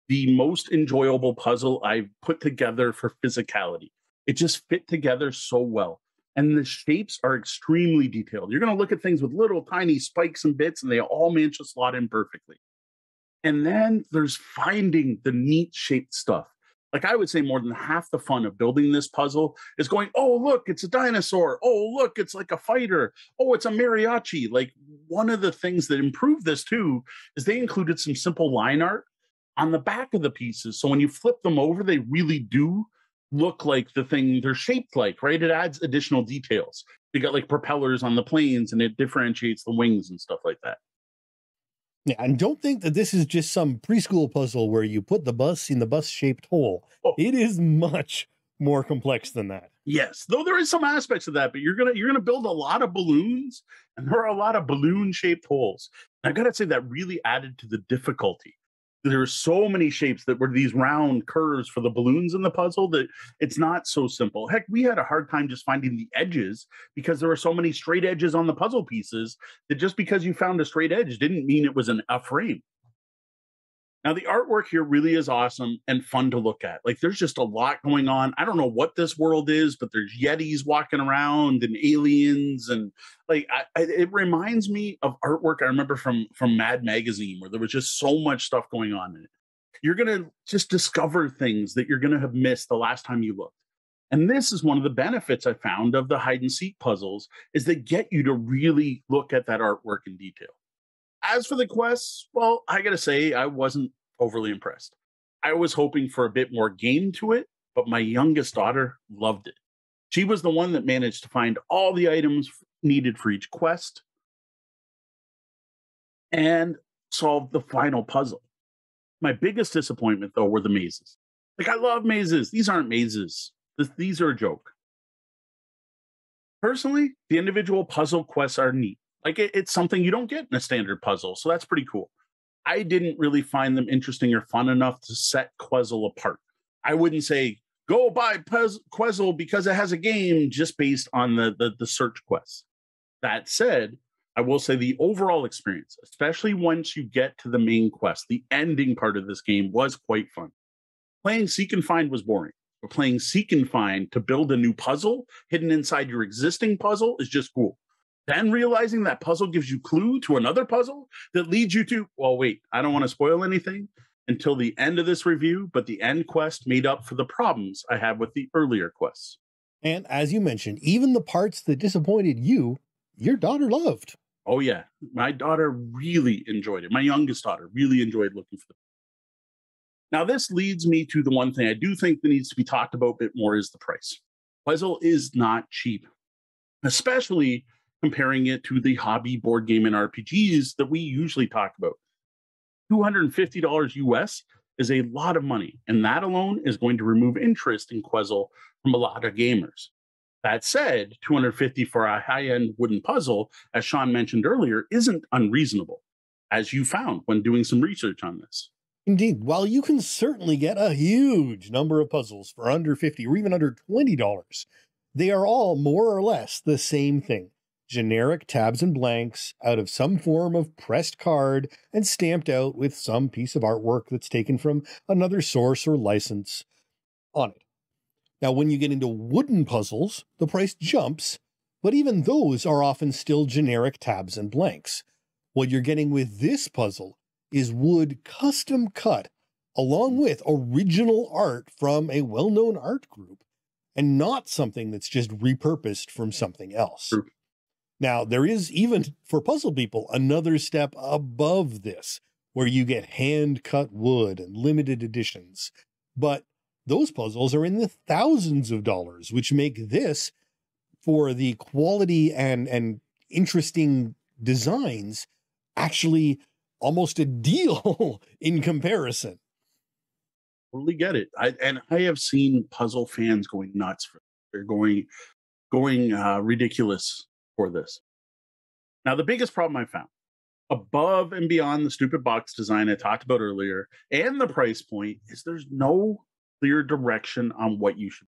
the most enjoyable puzzle I've put together for physicality. It just fit together so well. And the shapes are extremely detailed. You're going to look at things with little tiny spikes and bits, and they all manage to slot in perfectly. And then there's finding the neat shaped stuff. Like, I would say more than half the fun of building this puzzle is going, oh, look, it's a dinosaur. Oh, look, it's like a fighter. Oh, it's a mariachi. Like, one of the things that improved this too is they included some simple line art on the back of the pieces. So when you flip them over, they really do look like the thing they're shaped like, right? It adds additional details. You got like propellers on the planes, and it differentiates the wings and stuff like that. Yeah, and don't think that this is just some preschool puzzle where you put the bus in the bus-shaped hole. Oh. It is much more complex than that. Yes, though there is some aspects of that, but you're gonna you're gonna build a lot of balloons, and there are a lot of balloon-shaped holes. And I gotta say that really added to the difficulty. There are so many shapes that were these round curves for the balloons in the puzzle that it's not so simple. Heck, we had a hard time just finding the edges because there were so many straight edges on the puzzle pieces that just because you found a straight edge didn't mean it was an a frame. Now, the artwork here really is awesome and fun to look at. Like, there's just a lot going on. I don't know what this world is, but there's yetis walking around and aliens. And like, I, I, it reminds me of artwork I remember from, from Mad Magazine, where there was just so much stuff going on in it. You're going to just discover things that you're going to have missed the last time you looked. And this is one of the benefits I found of the hide and seek puzzles, is they get you to really look at that artwork in detail. As for the quests, well, I gotta say, I wasn't overly impressed. I was hoping for a bit more game to it, but my youngest daughter loved it. She was the one that managed to find all the items needed for each quest and solved the final puzzle. My biggest disappointment, though, were the mazes. Like, I love mazes. These aren't mazes. These are a joke. Personally, the individual puzzle quests are neat. Like, it, it's something you don't get in a standard puzzle, so that's pretty cool. I didn't really find them interesting or fun enough to set Quezzle apart. I wouldn't say, go buy Pez Quezzle because it has a game, just based on the, the, the search quests. That said, I will say the overall experience, especially once you get to the main quest, the ending part of this game was quite fun. Playing Seek and Find was boring, but playing Seek and Find to build a new puzzle hidden inside your existing puzzle is just cool. Then realizing that puzzle gives you clue to another puzzle that leads you to, well, wait, I don't want to spoil anything until the end of this review, but the end quest made up for the problems I had with the earlier quests. And as you mentioned, even the parts that disappointed you, your daughter loved. Oh yeah, my daughter really enjoyed it. My youngest daughter really enjoyed looking for the. Now this leads me to the one thing I do think that needs to be talked about a bit more is the price. Quezzle is not cheap, especially comparing it to the hobby board game and R P Gs that we usually talk about. two hundred fifty dollars U S is a lot of money, and that alone is going to remove interest in Quezzle from a lot of gamers. That said, two hundred fifty dollars for a high-end wooden puzzle, as Sean mentioned earlier, isn't unreasonable, as you found when doing some research on this. Indeed, while you can certainly get a huge number of puzzles for under fifty dollars or even under twenty dollars, they are all more or less the same thing. Generic tabs and blanks out of some form of pressed card and stamped out with some piece of artwork that's taken from another source or license on it. Now, when you get into wooden puzzles, the price jumps, but even those are often still generic tabs and blanks. What you're getting with this puzzle is wood custom cut along with original art from a well-known art group and not something that's just repurposed from something else. Sure. Now, there is even, for puzzle people, another step above this, where you get hand-cut wood and limited editions. But those puzzles are in the thousands of dollars, which make this, for the quality and, and interesting designs, actually almost a deal in comparison. Totally get it. I, and I have seen puzzle fans going nuts for it. They're going, going uh, ridiculous for this. Now, the biggest problem I found, above and beyond the stupid box design I talked about earlier and the price point, is there's no clear direction on what you should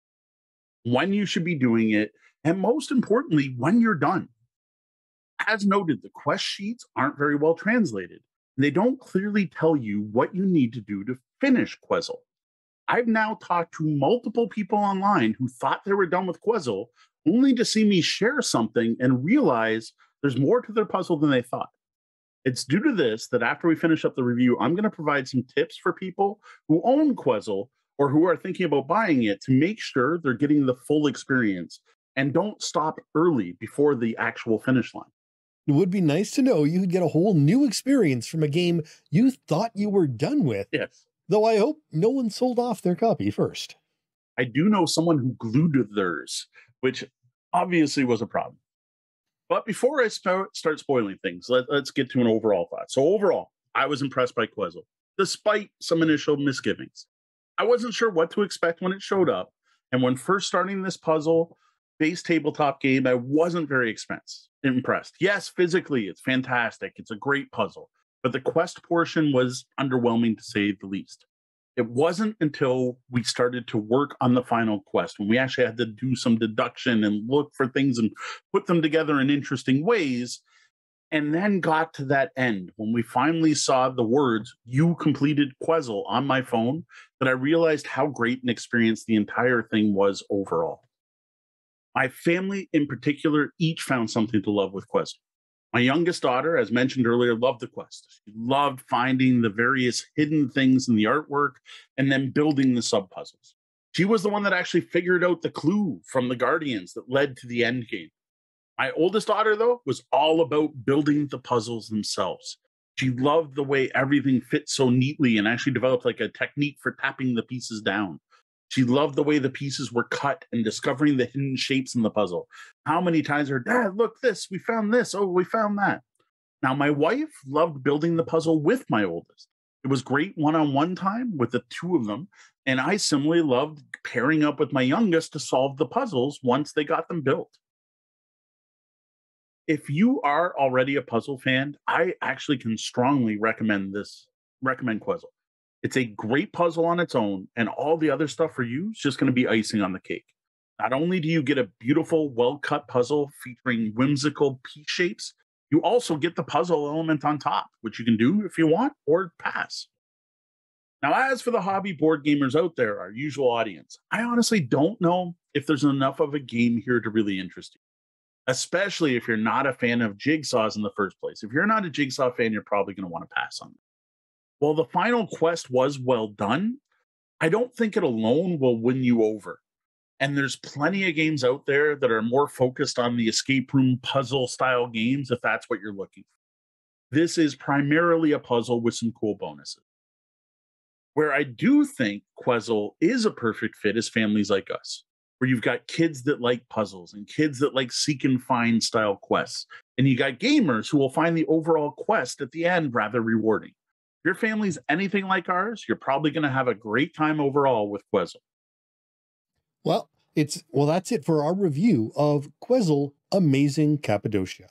do, when you should be doing it, and most importantly, when you're done. As noted, the quest sheets aren't very well translated, and they don't clearly tell you what you need to do to finish Quezzle. I've now talked to multiple people online who thought they were done with Quezzle, only to see me share something and realize there's more to their puzzle than they thought. It's due to this that after we finish up the review, I'm going to provide some tips for people who own Quezzle or who are thinking about buying it to make sure they're getting the full experience and don't stop early before the actual finish line. It would be nice to know you could get a whole new experience from a game you thought you were done with. Yes. Though I hope no one sold off their copy first. I do know someone who glued theirs, which obviously was a problem. But before I start spoiling things, let, let's get to an overall thought. So overall, I was impressed by Quezzle, despite some initial misgivings. I wasn't sure what to expect when it showed up, and when first starting this puzzle-based tabletop game, I wasn't very impressed. Yes, physically, it's fantastic. It's a great puzzle, but the quest portion was underwhelming to say the least. It wasn't until we started to work on the final quest, when we actually had to do some deduction and look for things and put them together in interesting ways, and then got to that end, when we finally saw the words, "You completed Quezzle," on my phone, that I realized how great an experience the entire thing was overall. My family in particular each found something to love with Quezzle. My youngest daughter, as mentioned earlier, loved the quest. She loved finding the various hidden things in the artwork and then building the sub-puzzles. She was the one that actually figured out the clue from the Guardians that led to the end game. My oldest daughter, though, was all about building the puzzles themselves. She loved the way everything fit so neatly and actually developed like a technique for tapping the pieces down. She loved the way the pieces were cut and discovering the hidden shapes in the puzzle. How many times her dad, look this, we found this, oh, we found that. Now, my wife loved building the puzzle with my oldest. It was great one-on-one time with the two of them, and I similarly loved pairing up with my youngest to solve the puzzles once they got them built. If you are already a puzzle fan, I actually can strongly recommend this, recommend Quezzle. It's a great puzzle on its own, and all the other stuff for you is just going to be icing on the cake. Not only do you get a beautiful, well-cut puzzle featuring whimsical pea shapes, you also get the puzzle element on top, which you can do if you want or pass. Now, as for the hobby board gamers out there, our usual audience, I honestly don't know if there's enough of a game here to really interest you. especially if you're not a fan of jigsaws in the first place. If you're not a jigsaw fan, you're probably going to want to pass on it. Well, the final quest was well done. I don't think it alone will win you over. And there's plenty of games out there that are more focused on the escape room puzzle style games, if that's what you're looking for. This is primarily a puzzle with some cool bonuses. Where I do think Quezzle is a perfect fit is families like us, where you've got kids that like puzzles and kids that like seek and find style quests. And you got gamers who will find the overall quest at the end rather rewarding. If your family's anything like ours, you're probably going to have a great time overall with Quezzle. Well, it's well, that's it for our review of Quezzle Amazing Cappadocia.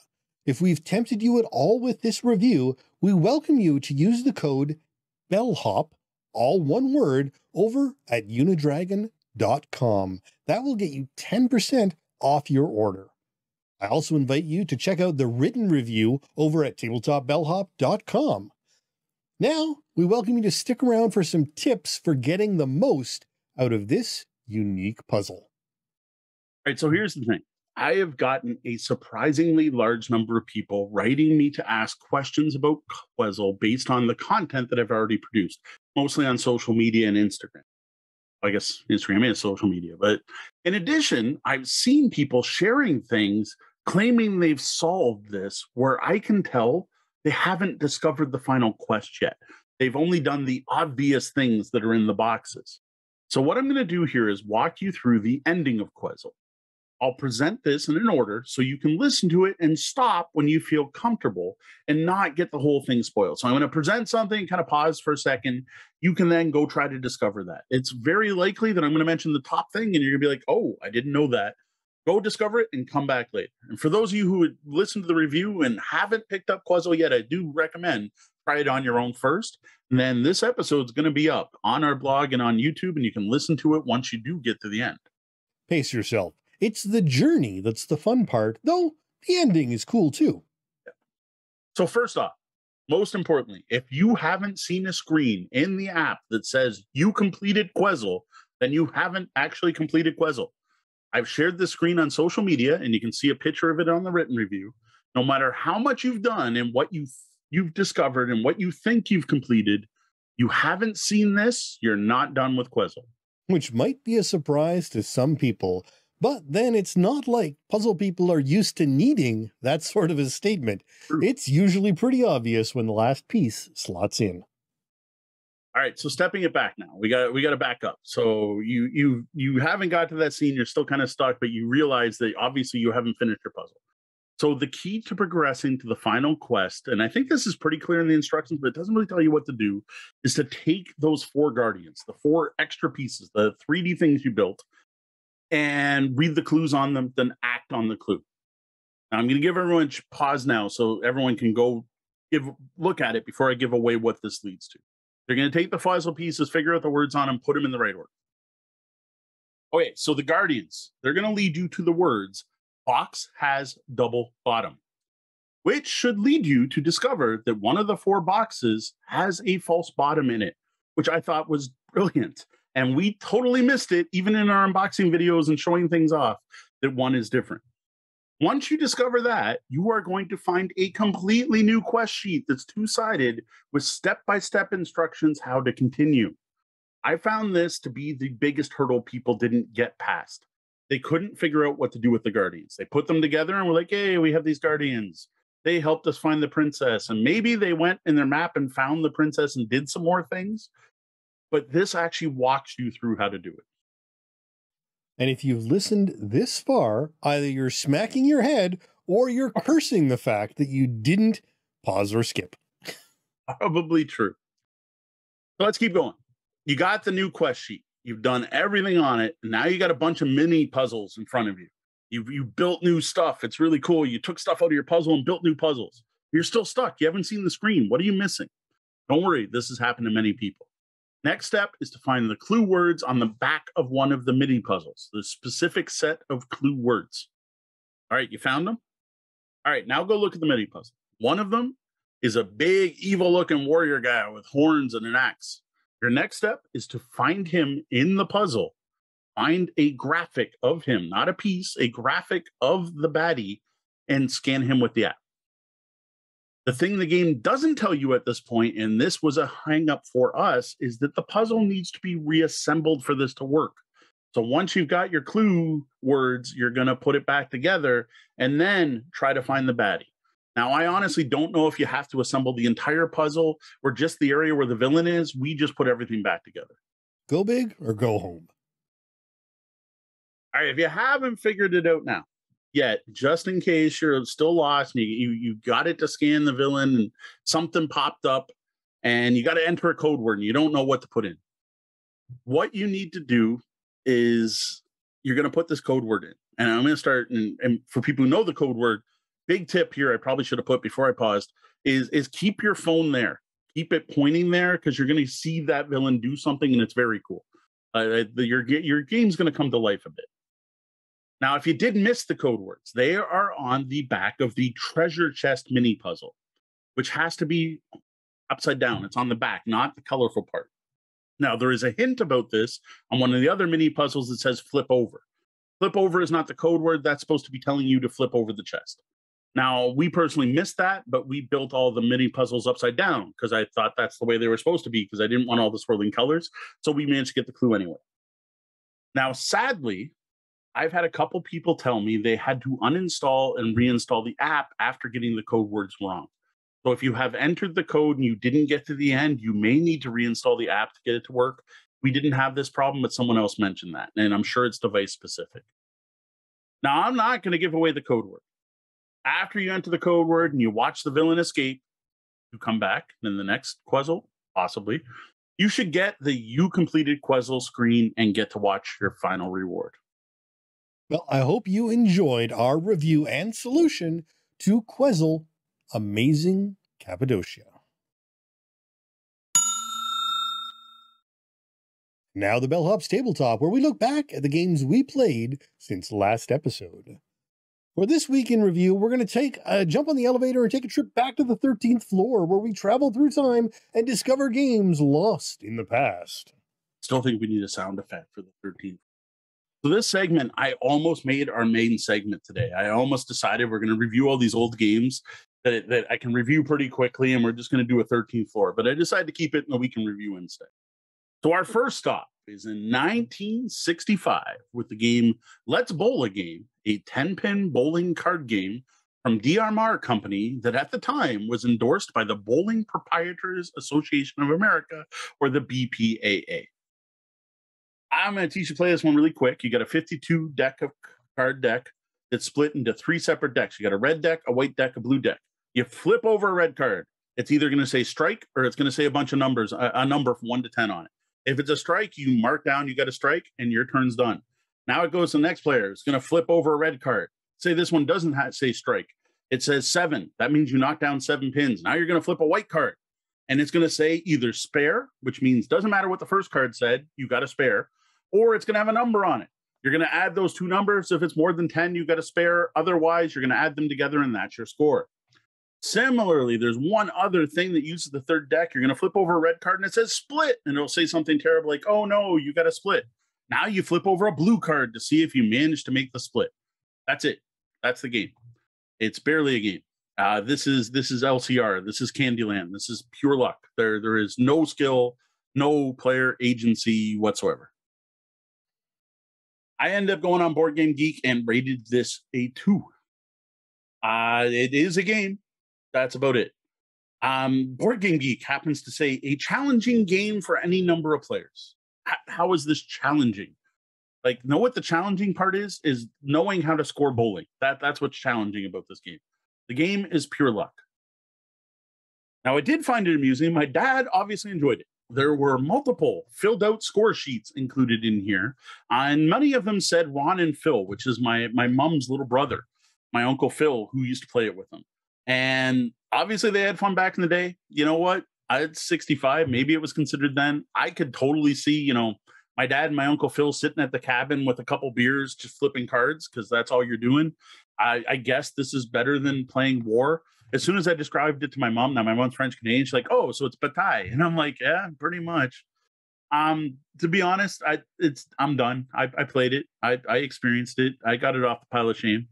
If we've tempted you at all with this review, we welcome you to use the code BELLHOP, all one word, over at unidragon dot com. That will get you ten percent off your order. I also invite you to check out the written review over at tabletop bellhop dot com. Now, we welcome you to stick around for some tips for getting the most out of this unique puzzle. All right, so here's the thing. I have gotten a surprisingly large number of people writing me to ask questions about Quezzle based on the content that I've already produced, mostly on social media and Instagram. I guess Instagram is social media, but in addition, I've seen people sharing things claiming they've solved this where I can tell they haven't discovered the final quest yet. They've only done the obvious things that are in the boxes. So what I'm going to do here is walk you through the ending of Quezzle. I'll present this in an order so you can listen to it and stop when you feel comfortable and not get the whole thing spoiled. So I'm going to present something, kind of pause for a second. You can then go try to discover that. It's very likely that I'm going to mention the top thing and you're going to be like, oh, I didn't know that. Go discover it and come back later. And for those of you who would listen to the review and haven't picked up Quezzle yet, I do recommend try it on your own first. And then this episode is going to be up on our blog and on YouTube, and you can listen to it once you do get to the end. Pace yourself. It's the journey that's the fun part, though the ending is cool too. Yeah. So first off, most importantly, if you haven't seen a screen in the app that says you completed Quezzle, then you haven't actually completed Quezzle. I've shared this screen on social media, and you can see a picture of it on the written review. No matter how much you've done and what you've, you've discovered and what you think you've completed, you haven't seen this, you're not done with Quezzle. Which might be a surprise to some people, but then it's not like puzzle people are used to needing that sort of a statement. True. It's usually pretty obvious when the last piece slots in. All right, so stepping it back now, we got we got to back up. So you you you haven't got to that scene, you're still kind of stuck, but you realize that obviously you haven't finished your puzzle. So the key to progressing to the final quest, and I think this is pretty clear in the instructions, but it doesn't really tell you what to do, is to take those four guardians, the four extra pieces, the three D things you built, and read the clues on them, then act on the clue. Now I'm going to give everyone a pause now so everyone can go give look at it before I give away what this leads to. You're going to take the puzzle pieces, figure out the words on them, put them in the right order. Okay, so the guardians, they're going to lead you to the words, box has double bottom, which should lead you to discover that one of the four boxes has a false bottom in it, which I thought was brilliant. And we totally missed it, even in our unboxing videos and showing things off, that one is different. Once you discover that, you are going to find a completely new quest sheet that's two-sided with step-by-step instructions how to continue. I found this to be the biggest hurdle people didn't get past. They couldn't figure out what to do with the guardians. They put them together and were like, hey, we have these guardians. They helped us find the princess. And maybe they went in their map and found the princess and did some more things. But this actually walks you through how to do it. And if you've listened this far, either you're smacking your head or you're cursing the fact that you didn't pause or skip. Probably true. So let's keep going. You got the new quest sheet. You've done everything on it. Now you got a bunch of mini puzzles in front of you. You've, you built new stuff. It's really cool. You took stuff out of your puzzle and built new puzzles. You're still stuck. You haven't seen the screen. What are you missing? Don't worry. This has happened to many people. Next step is to find the clue words on the back of one of the mini puzzles, the specific set of clue words. All right, you found them? All right, now go look at the mini puzzle. One of them is a big, evil-looking warrior guy with horns and an axe. Your next step is to find him in the puzzle find a graphic of him, not a piece, a graphic of the baddie, and scan him with the app. The thing the game doesn't tell you at this point, and this was a hang-up for us, is that the puzzle needs to be reassembled for this to work. So once you've got your clue words, you're going to put it back together and then try to find the baddie. Now, I honestly don't know if you have to assemble the entire puzzle or just the area where the villain is. We just put everything back together. Go big or go home. All right, if you haven't figured it out now yet, just in case you're still lost and you, you, you got it to scan the villain and something popped up and you got to enter a code word and you don't know what to put in, what you need to do is you're going to put this code word in. And I'm going to start, and, and for people who know the code word, big tip here I probably should have put before I paused is, is keep your phone there. Keep it pointing there because you're going to see that villain do something and it's very cool. Uh, the, your, your game's going to come to life a bit. Now, if you did miss the code words, they are on the back of the treasure chest mini puzzle, which has to be upside down. It's on the back, not the colorful part. Now, there is a hint about this on one of the other mini puzzles that says flip over. Flip over is not the code word. That's supposed to be telling you to flip over the chest. Now, we personally missed that, but we built all the mini puzzles upside down because I thought that's the way they were supposed to be because I didn't want all the swirling colors. So we managed to get the clue anyway. Now, sadly, I've had a couple people tell me they had to uninstall and reinstall the app after getting the code words wrong. So if you have entered the code and you didn't get to the end, you may need to reinstall the app to get it to work. We didn't have this problem, but someone else mentioned that, and I'm sure it's device specific. Now, I'm not going to give away the code word. After you enter the code word and you watch the villain escape, you come back in the next Quezzle, possibly. You should get the you completed Quezzle screen and get to watch your final reward. Well, I hope you enjoyed our review and solution to Quezzle Amazing Cappadocia. Now the Bellhop's Tabletop, where we look back at the games we played since last episode. For this week in review, we're going to take a jump on the elevator and take a trip back to the thirteenth floor where we travel through time and discover games lost in the past. Still think we need a sound effect for the thirteenth. So this segment, I almost made our main segment today. I almost decided we're going to review all these old games that, that I can review pretty quickly, and we're just going to do a thirteenth floor. But I decided to keep it in the week in review instead. So our first stop is in nineteen sixty-five with the game Let's Bowl a Game, a ten-pin bowling card game from D R M R Company that at the time was endorsed by the Bowling Proprietors Association of America, or the B P A A. I'm going to teach you to play this one really quick. You got a fifty-two deck of card deck that's split into three separate decks. You got a red deck, a white deck, a blue deck. You flip over a red card. It's either going to say strike or it's going to say a bunch of numbers, a, a number from one to ten on it. If it's a strike, you mark down, you got a strike, and your turn's done. Now it goes to the next player. It's going to flip over a red card. Say this one doesn't have, say strike. It says seven. That means you knock down seven pins. Now you're going to flip a white card. And it's going to say either spare, which means doesn't matter what the first card said, you got a spare, or it's going to have a number on it. You're going to add those two numbers. If it's more than ten, you got a spare. Otherwise, you're going to add them together, and that's your score. Similarly, there's one other thing that uses the third deck. You're going to flip over a red card and it says split, and it'll say something terrible like, oh no, you got a split. Now you flip over a blue card to see if you manage to make the split. That's it. That's the game. It's barely a game. Uh, this is this is L C R. This is Candyland. This is pure luck. There, there is no skill, no player agency whatsoever. I ended up going on Board Game Geek and rated this a two. Uh, it is a game. That's about it. Um, Board Game Geek happens to say a challenging game for any number of players. H- how is this challenging? Like, know what the challenging part is? Is knowing how to score bowling. That, that's what's challenging about this game. The game is pure luck. Now, I did find it amusing. My dad obviously enjoyed it. There were multiple filled out score sheets included in here. Uh, and many of them said Ron and Phil, which is my my mom's little brother, my Uncle Phil, who used to play it with them. And obviously they had fun back in the day. You know what? At sixty-five, maybe it was considered then. I could totally see, you know, my dad and my Uncle Phil sitting at the cabin with a couple beers, just flipping cards, because that's all you're doing. I, I guess this is better than playing war. As soon as I described it to my mom, now my mom's French Canadian, she's like, oh, so it's bataille. And I'm like, yeah, pretty much. Um, to be honest, I it's I'm done. I, I played it. I, I experienced it. I got it off the pile of shame.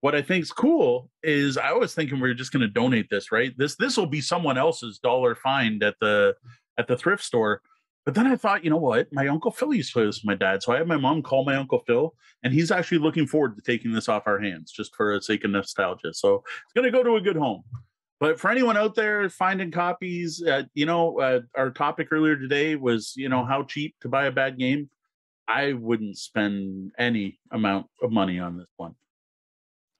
What I think is cool is I was thinking we we're just going to donate this, right? This this will be someone else's dollar find at the at the thrift store. But then I thought, you know what? My Uncle Phil used to play this with my dad. So I had my mom call my Uncle Phil, and he's actually looking forward to taking this off our hands just for the sake of nostalgia. So it's going to go to a good home. But for anyone out there finding copies, uh, you know, uh, our topic earlier today was, you know, how cheap to buy a bad game. I wouldn't spend any amount of money on this one.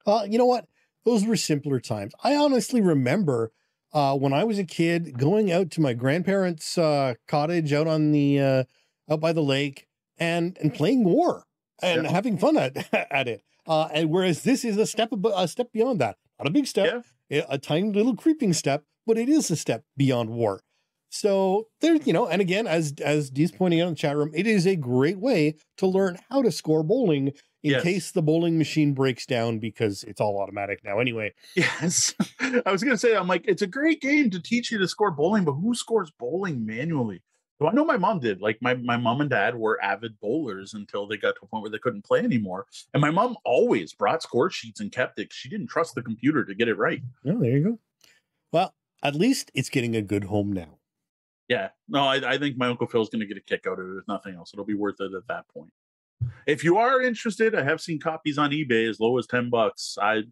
Uh, you know what? Those were simpler times. I honestly remember uh, when I was a kid going out to my grandparents' uh, cottage out on the uh, out by the lake and and playing war and yeah. having fun at, at it. Uh, and whereas this is a step a step beyond that, not a big step. Yeah. A tiny little creeping step, but it is a step beyond war. So there's, you know, and again, as, as Dee's pointing out in the chat room, it is a great way to learn how to score bowling in yes. case the bowling machine breaks down, because it's all automatic now anyway. Yes. I was going to say, I'm like, it's a great game to teach you to score bowling, but who scores bowling manually? So I know my mom did. Like my, my mom and dad were avid bowlers until they got to a point where they couldn't play anymore. And my mom always brought score sheets and kept it. She didn't trust the computer to get it right. Oh, there you go. Well, at least it's getting a good home now. Yeah. No, I, I think my Uncle Phil's going to get a kick out of it. If nothing else, it'll be worth it at that point. If you are interested, I have seen copies on eBay as low as ten bucks. I,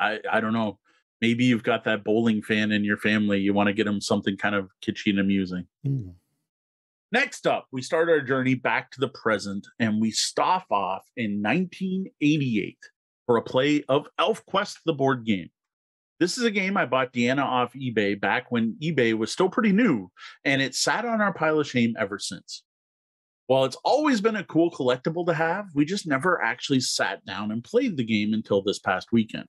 I, I don't know. Maybe you've got that bowling fan in your family. You want to get them something kind of kitschy and amusing. Mm. Next up, we start our journey back to the present, and we stop off in nineteen eighty-eight for a play of ElfQuest, the board game. This is a game I bought Deanna off eBay back when eBay was still pretty new, and it sat on our pile of shame ever since. While it's always been a cool collectible to have, we just never actually sat down and played the game until this past weekend.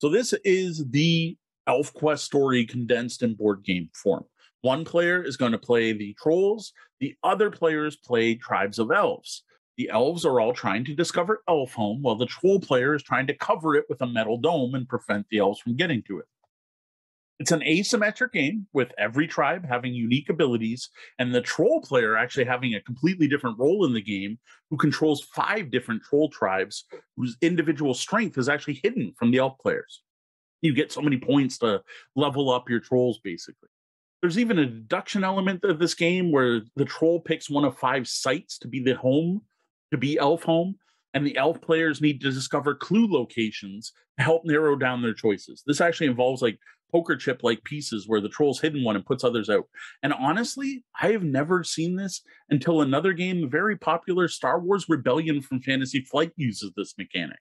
So this is the ElfQuest story condensed in board game form. One player is going to play the trolls. The other players play tribes of elves. The elves are all trying to discover Elfhome, while the troll player is trying to cover it with a metal dome and prevent the elves from getting to it. It's an asymmetric game, with every tribe having unique abilities, and the troll player actually having a completely different role in the game, who controls five different troll tribes, whose individual strength is actually hidden from the elf players. You get so many points to level up your trolls, basically. There's even a deduction element of this game where the troll picks one of five sites to be the home, to be elf home, and the elf players need to discover clue locations to help narrow down their choices. This actually involves like poker chip like pieces where the troll's hidden one and puts others out. And honestly, I have never seen this until another game, very popular, Star Wars Rebellion from Fantasy Flight, uses this mechanic.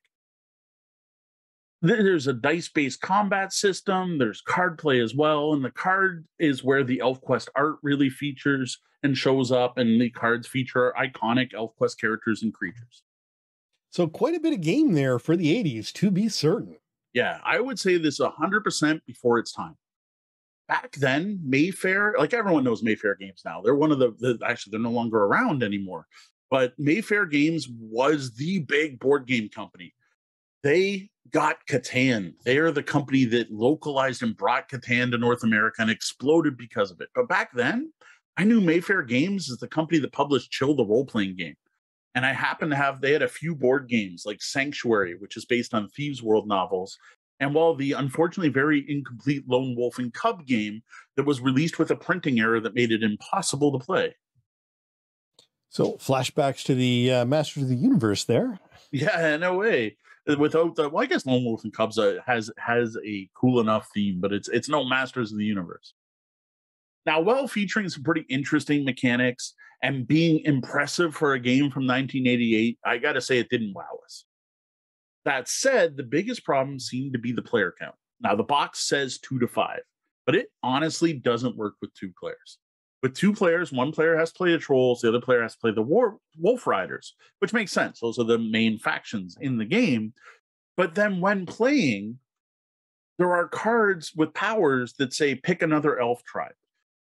There's a dice-based combat system, there's card play as well, and the card is where the ElfQuest art really features and shows up, and the cards feature iconic ElfQuest characters and creatures. So quite a bit of game there for the eighties, to be certain. Yeah, I would say this one hundred percent before its time. Back then, Mayfair, like everyone knows Mayfair Games now. They're one of the, the actually, they're no longer around anymore. But Mayfair Games was the big board game company. They got Catan. They are the company that localized and brought Catan to North America and exploded because of it. But back then, I knew Mayfair Games is the company that published Chill, the role-playing game. And I happened to have, they had a few board games like Sanctuary, which is based on Thieves World novels. And while the unfortunately very incomplete Lone Wolf and Cub game that was released with a printing error that made it impossible to play. So flashbacks to the uh, Masters of the Universe there. Yeah, no way. Without the, well, I guess Lone Wolf and Cubs uh, has has a cool enough theme, but it's it's no Masters of the Universe. Now, while featuring some pretty interesting mechanics and being impressive for a game from nineteen eighty-eight, I gotta say it didn't wow us. That said, the biggest problem seemed to be the player count. Now, the box says two to five, but it honestly doesn't work with two players. With two players, one player has to play the trolls, the other player has to play the war, wolf riders, which makes sense. Those are the main factions in the game. But then when playing, there are cards with powers that say, pick another elf tribe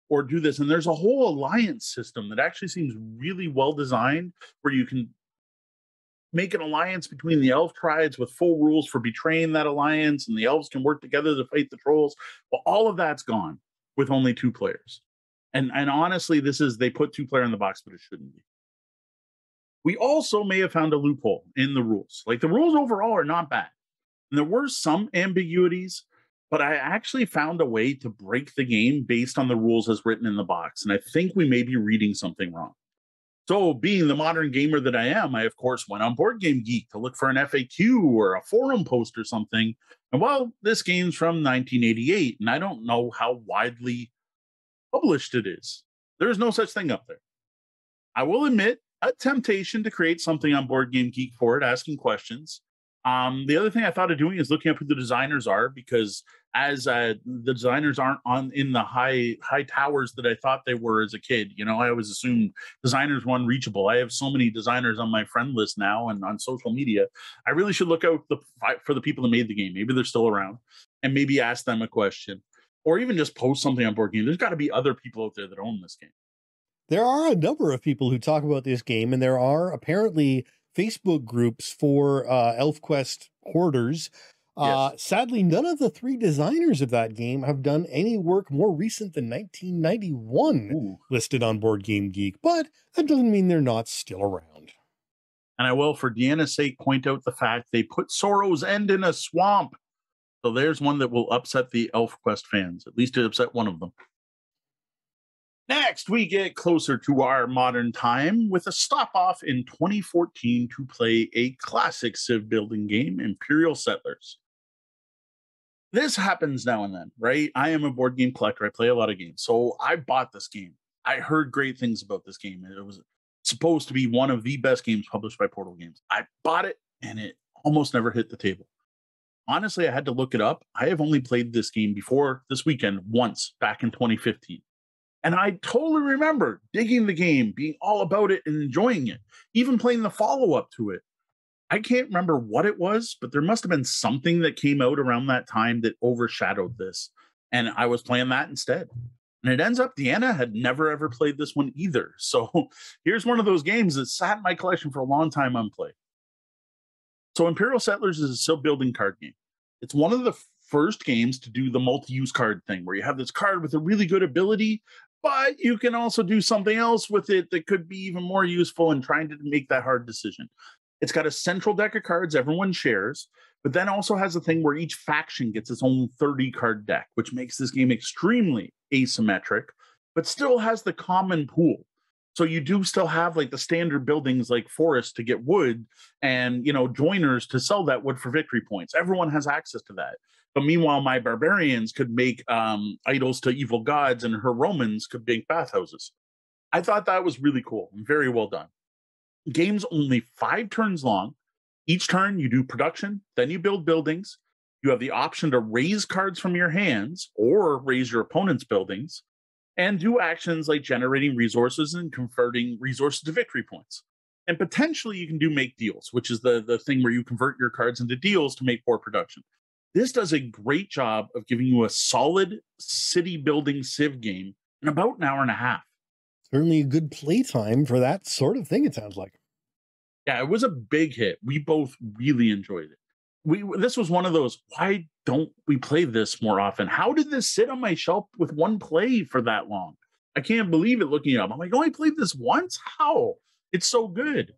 or do this. And there's a whole alliance system that actually seems really well designed, where you can make an alliance between the elf tribes with full rules for betraying that alliance, and the elves can work together to fight the trolls. Well, all of that's gone with only two players. And, and honestly, this is, they put two player in the box, but it shouldn't be. We also may have found a loophole in the rules. Like, the rules overall are not bad. And there were some ambiguities, but I actually found a way to break the game based on the rules as written in the box. And I think we may be reading something wrong. So, being the modern gamer that I am, I, of course, went on Board Game Geek to look for an F A Q or a forum post or something. And, well, this game's from nineteen eighty-eight, and I don't know how widely published it is. There is no such thing up there. I will admit, a temptation to create something on Board Game Geek for it, asking questions. Um, the other thing I thought of doing is looking up who the designers are, because as uh, the designers aren't on in the high high towers that I thought they were as a kid. You know, I always assumed designers were unreachable. I have so many designers on my friend list now and on social media. I really should look out the, for the people that made the game. Maybe they're still around, and maybe ask them a question, or even just post something on Board Game. There's got to be other people out there that own this game. There are a number of people who talk about this game, and there are apparently Facebook groups for uh, ElfQuest hoarders. Uh, yes. Sadly, none of the three designers of that game have done any work more recent than nineteen ninety-one Ooh. Listed on Board Game Geek, but that doesn't mean they're not still around. And I will, for Deanna's sake, point out the fact they put Sorrow's End in a swamp. So there's one that will upset the ElfQuest fans. At least it upset one of them. Next, we get closer to our modern time with a stop-off in twenty fourteen to play a classic civ-building game, Imperial Settlers. This happens now and then, right? I am a board game collector. I play a lot of games. So I bought this game. I heard great things about this game. It was supposed to be one of the best games published by Portal Games. I bought it, and it almost never hit the table. Honestly, I had to look it up. I have only played this game before this weekend once, back in twenty fifteen. And I totally remember digging the game, being all about it and enjoying it, even playing the follow-up to it. I can't remember what it was, but there must have been something that came out around that time that overshadowed this. And I was playing that instead. And it ends up Deanna had never, ever played this one either. So here's one of those games that sat in my collection for a long time unplayed. So Imperial Settlers is a civ-building card game. It's one of the first games to do the multi-use card thing, where you have this card with a really good ability, but you can also do something else with it that could be even more useful in trying to make that hard decision. It's got a central deck of cards everyone shares, but then also has a thing where each faction gets its own thirty-card deck, which makes this game extremely asymmetric, but still has the common pool. So you do still have like the standard buildings like forests to get wood and, you know, joiners to sell that wood for victory points. Everyone has access to that. But meanwhile, my barbarians could make um, idols to evil gods, and her Romans could make bathhouses. I thought that was really cool and very well done. Game's only five turns long. Each turn you do production, then you build buildings. You have the option to raise cards from your hands or raise your opponent's buildings, and do actions like generating resources and converting resources to victory points. And potentially you can do make deals, which is the, the thing where you convert your cards into deals to make more production. This does a great job of giving you a solid city-building Civ game in about an hour and a half. Certainly a good playtime for that sort of thing, it sounds like. Yeah, it was a big hit. We both really enjoyed it. We This was one of those, why don't we play this more often? How did this sit on my shelf with one play for that long? I can't believe it looking up. I'm like, oh, I played this once? How? It's so good.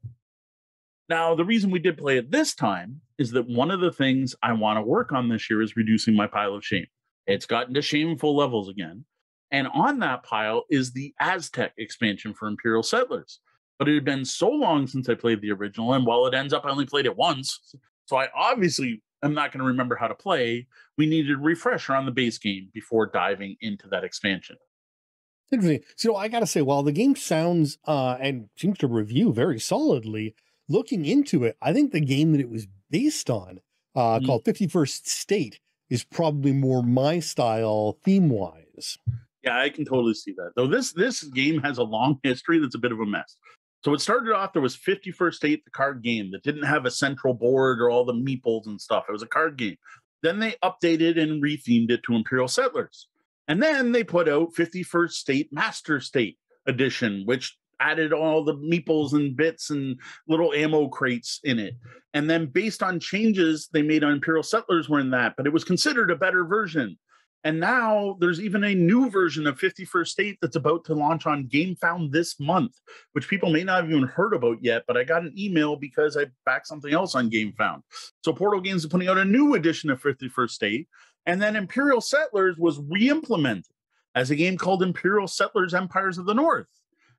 Now, the reason we did play it this time is that one of the things I want to work on this year is reducing my pile of shame. It's gotten to shameful levels again. And on that pile is the Aztec expansion for Imperial Settlers. But it had been so long since I played the original, and while it ends up I only played it once, so I obviously am not going to remember how to play. We needed a refresher on the base game before diving into that expansion. Interesting. So I got to say, while the game sounds uh, and seems to review very solidly, looking into it, I think the game that it was based on, uh, mm-hmm. called fifty-first State, is probably more my style theme-wise. Yeah, I can totally see that. Though this this game has a long history that's a bit of a mess. So it started off, there was fifty-first State, the card game, that didn't have a central board or all the meeples and stuff. It was a card game. Then they updated and rethemed it to Imperial Settlers. And then they put out fifty-first State Master State Edition, which added all the meeples and bits and little ammo crates in it. And then based on changes they made on Imperial Settlers were in that, but it was considered a better version. And now there's even a new version of fifty-first state that's about to launch on Game Found this month, which people may not have even heard about yet, but I got an email because I backed something else on Game Found. So Portal Games is putting out a new edition of fifty-first state. And then Imperial Settlers was re-implemented as a game called Imperial Settlers Empires of the North.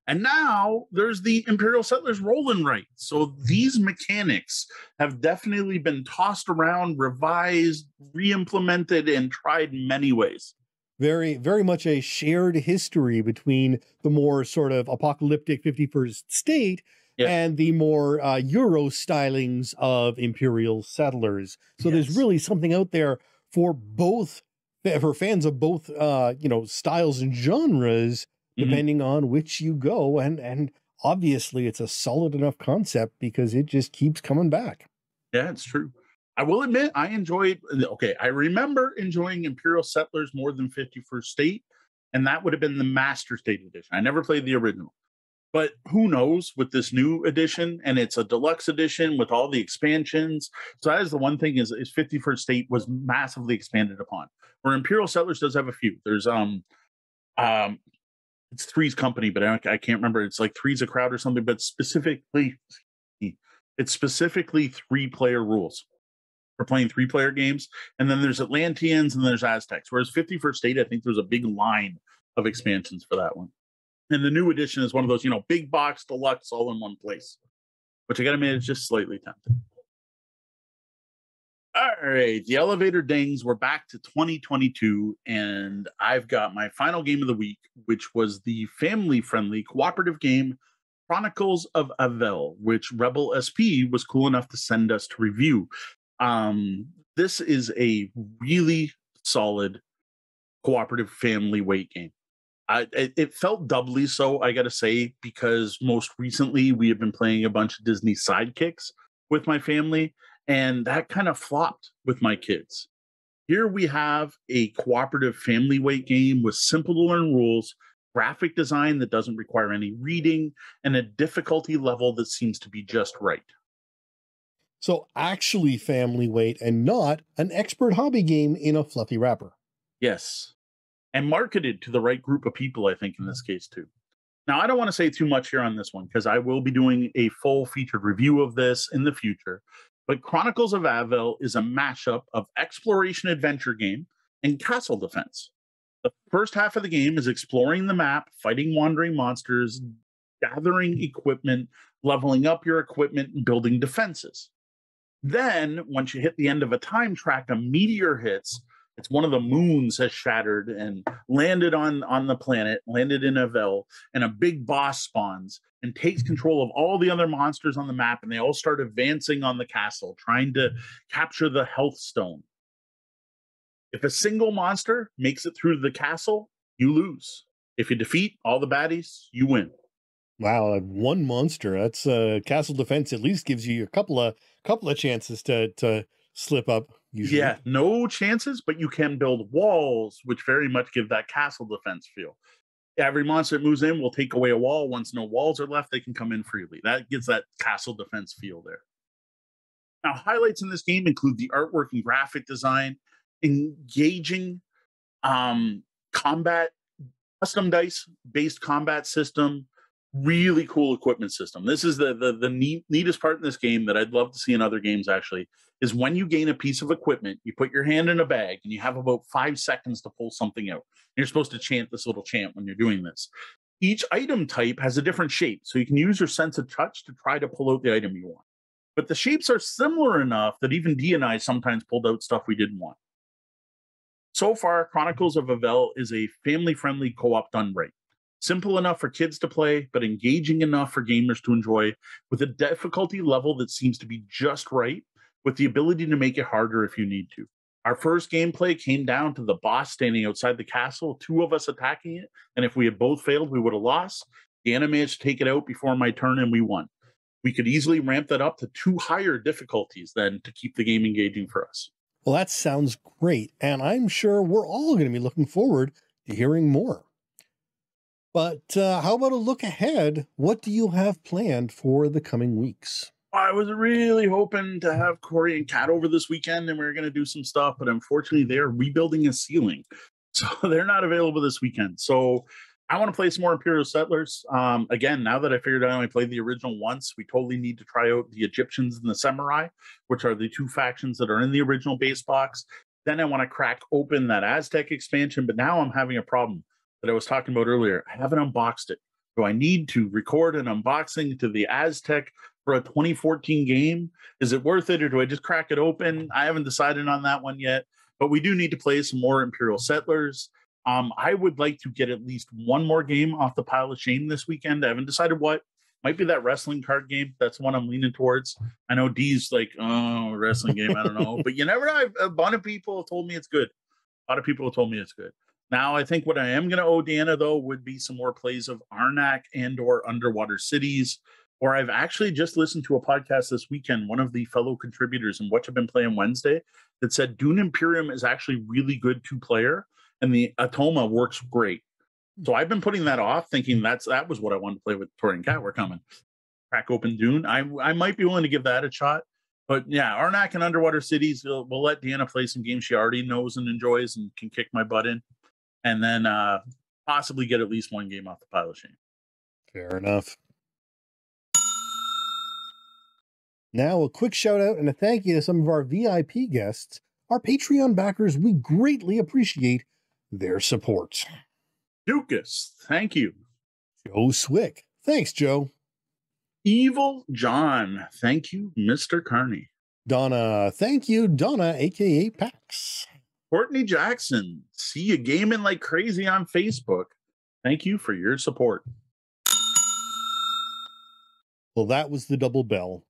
And now there's the Imperial Settlers Roll-in Right. So these mechanics have definitely been tossed around, revised, re-implemented, and tried many ways. Very, very much a shared history between the more sort of apocalyptic fifty-first state yeah. and the more uh, Euro stylings of Imperial Settlers. So yes. there's really something out there for both, for fans of both, uh, you know, styles and genres, depending mm-hmm. on which you go. And, and obviously it's a solid enough concept because it just keeps coming back. Yeah, it's true. I will admit I enjoyed, okay, I remember enjoying Imperial Settlers more than fifty-first state, and that would have been the Master State edition. I never played the original, but who knows with this new edition, and it's a deluxe edition with all the expansions. So that is the one thing is, is fifty-first state was massively expanded upon, where Imperial Settlers does have a few. There's, um, um, it's Three's Company, but I, I can't remember. It's like Three's a Crowd or something, but specifically, it's specifically three-player rules for playing three-player games. And then there's Atlanteans and there's Aztecs, whereas fifty-first state, I think there's a big line of expansions for that one. And the new edition is one of those, you know, big box, deluxe, all in one place, which I got to admit is just slightly tempting. All right, the elevator dings. We're back to twenty twenty-two, and I've got my final game of the week, which was the family-friendly cooperative game Chronicles of Avel, which Rebel S P was cool enough to send us to review. Um, this is a really solid cooperative family weight game. I, it felt doubly so, I got to say, because most recently we have been playing a bunch of Disney Sidekicks with my family, and that kind of flopped with my kids. Here we have a cooperative family weight game with simple to learn rules, graphic design that doesn't require any reading, and a difficulty level that seems to be just right. So actually family weight and not an expert hobby game in a fluffy wrapper. Yes. And marketed to the right group of people, I think, in this case, too. Now, I don't want to say too much here on this one because I will be doing a full featured review of this in the future. But Chronicles of Avel is a mashup of exploration adventure game and castle defense. The first half of the game is exploring the map, fighting wandering monsters, gathering equipment, leveling up your equipment, and building defenses. Then, once you hit the end of a time track, a meteor hits. It's one of the moons has shattered and landed on, on the planet, landed in Avel, and a big boss spawns and takes control of all the other monsters on the map, and they all start advancing on the castle, trying to capture the health stone. If a single monster makes it through the castle, you lose. If you defeat all the baddies, you win. Wow, one monster. That's uh, castle defense at least gives you a couple of, couple of chances to... to... slip up usually. Yeah, no chances, but you can build walls, which very much give that castle defense feel. Every monster that moves in will take away a wall. Once no walls are left, they can come in freely. That gives that castle defense feel there. Now, highlights in this game include the artwork and graphic design, engaging um, combat, custom dice-based combat system, really cool equipment system. This is the, the, the neat, neatest part in this game that I'd love to see in other games, actually, is when you gain a piece of equipment, you put your hand in a bag and you have about five seconds to pull something out. You're supposed to chant this little chant when you're doing this. Each item type has a different shape, so you can use your sense of touch to try to pull out the item you want. But the shapes are similar enough that even D and I sometimes pulled out stuff we didn't want. So far, Chronicles of Avel is a family-friendly co-op done right. Simple enough for kids to play, but engaging enough for gamers to enjoy, with a difficulty level that seems to be just right, with the ability to make it harder if you need to. Our first gameplay came down to the boss standing outside the castle, two of us attacking it, and if we had both failed, we would have lost. Deanna managed to take it out before my turn, and we won. We could easily ramp that up to two higher difficulties then to keep the game engaging for us. Well, that sounds great, and I'm sure we're all going to be looking forward to hearing more. But uh, how about a look ahead? What do you have planned for the coming weeks? I was really hoping to have Corey and Kat over this weekend, and we were going to do some stuff, but unfortunately, they're rebuilding a ceiling, so they're not available this weekend. So I want to play some more Imperial Settlers. Um, again, now that I figured I only played the original once, we totally need to try out the Egyptians and the Samurai, which are the two factions that are in the original base box. Then I want to crack open that Aztec expansion, but now I'm having a problem that I was talking about earlier. I haven't unboxed it. Do I need to record an unboxing to the Aztec for a twenty fourteen game? Is it worth it, or do I just crack it open? I haven't decided on that one yet, but we do need to play some more Imperial Settlers. Um, I would like to get at least one more game off the pile of shame this weekend. I haven't decided what. Might be that wrestling card game. That's the one I'm leaning towards. I know D's like, oh, wrestling game, I don't know. But you never know. A bunch of people told me it's good. A lot of people told me it's good. Now, I think what I am going to owe Deanna, though, would be some more plays of Arnak and or Underwater Cities. Or I've actually just listened to a podcast this weekend, one of the fellow contributors in What You've Been Playing Wednesday, that said Dune Imperium is actually really good two-player, and the Atoma works great. So I've been putting that off, thinking that's that was what I wanted to play with Tori and Kat were coming. Crack open Dune. I, I might be willing to give that a shot. But yeah, Arnak and Underwater Cities, we'll, we'll let Deanna play some games she already knows and enjoys and can kick my butt in. And then uh, possibly get at least one game off the pile of shame. Fair enough. Now, a quick shout out and a thank you to some of our V I P guests, our Patreon backers. We greatly appreciate their support. Dukas, thank you. Joe Swick, thanks, Joe. Evil John, thank you, Mister Carney. Donna, thank you, Donna, aka Pax. Courtney Jackson, see you gaming like crazy on Facebook. Thank you for your support. Well, that was the double bell.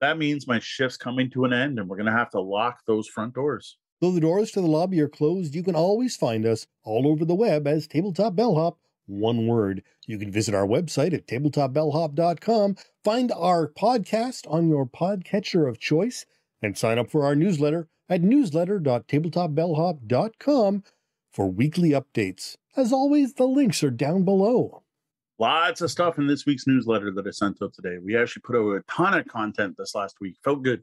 That means my shift's coming to an end, and we're going to have to lock those front doors. Though the doors to the lobby are closed, you can always find us all over the web as Tabletop Bellhop, one word. You can visit our website at tabletop bellhop dot com, find our podcast on your podcatcher of choice, and sign up for our newsletter at newsletter dot tabletop bellhop dot com for weekly updates. As always, the links are down below. Lots of stuff in this week's newsletter that I sent out today. We actually put out a ton of content this last week. Felt good.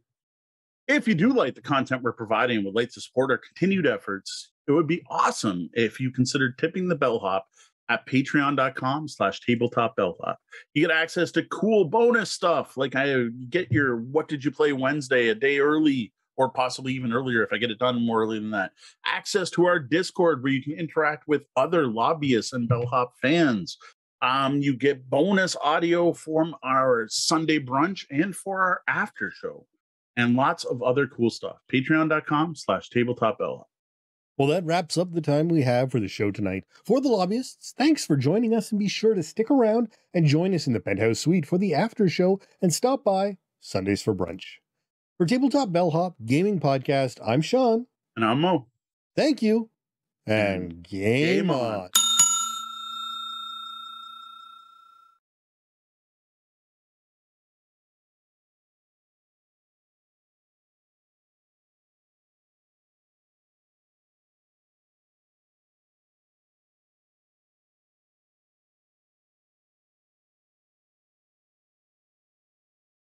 If you do like the content we're providing and would like to support our continued efforts, it would be awesome if you considered tipping the bellhop at patreon dot com slash tabletop bellhop. You get access to cool bonus stuff. Like I get your What Did You Play Wednesday a day early, or possibly even earlier if I get it done more early than that. Access to our Discord where you can interact with other lobbyists and bellhop fans. Um, you get bonus audio from our Sunday brunch and for our after show and lots of other cool stuff. Patreon dot com slash tabletop bellhop. Well, that wraps up the time we have for the show tonight. For the lobbyists, thanks for joining us, and be sure to stick around and join us in the penthouse suite for the after show and stop by Sundays for brunch. For Tabletop Bellhop Gaming Podcast, I'm Sean. And I'm Mo. Thank you. And game on.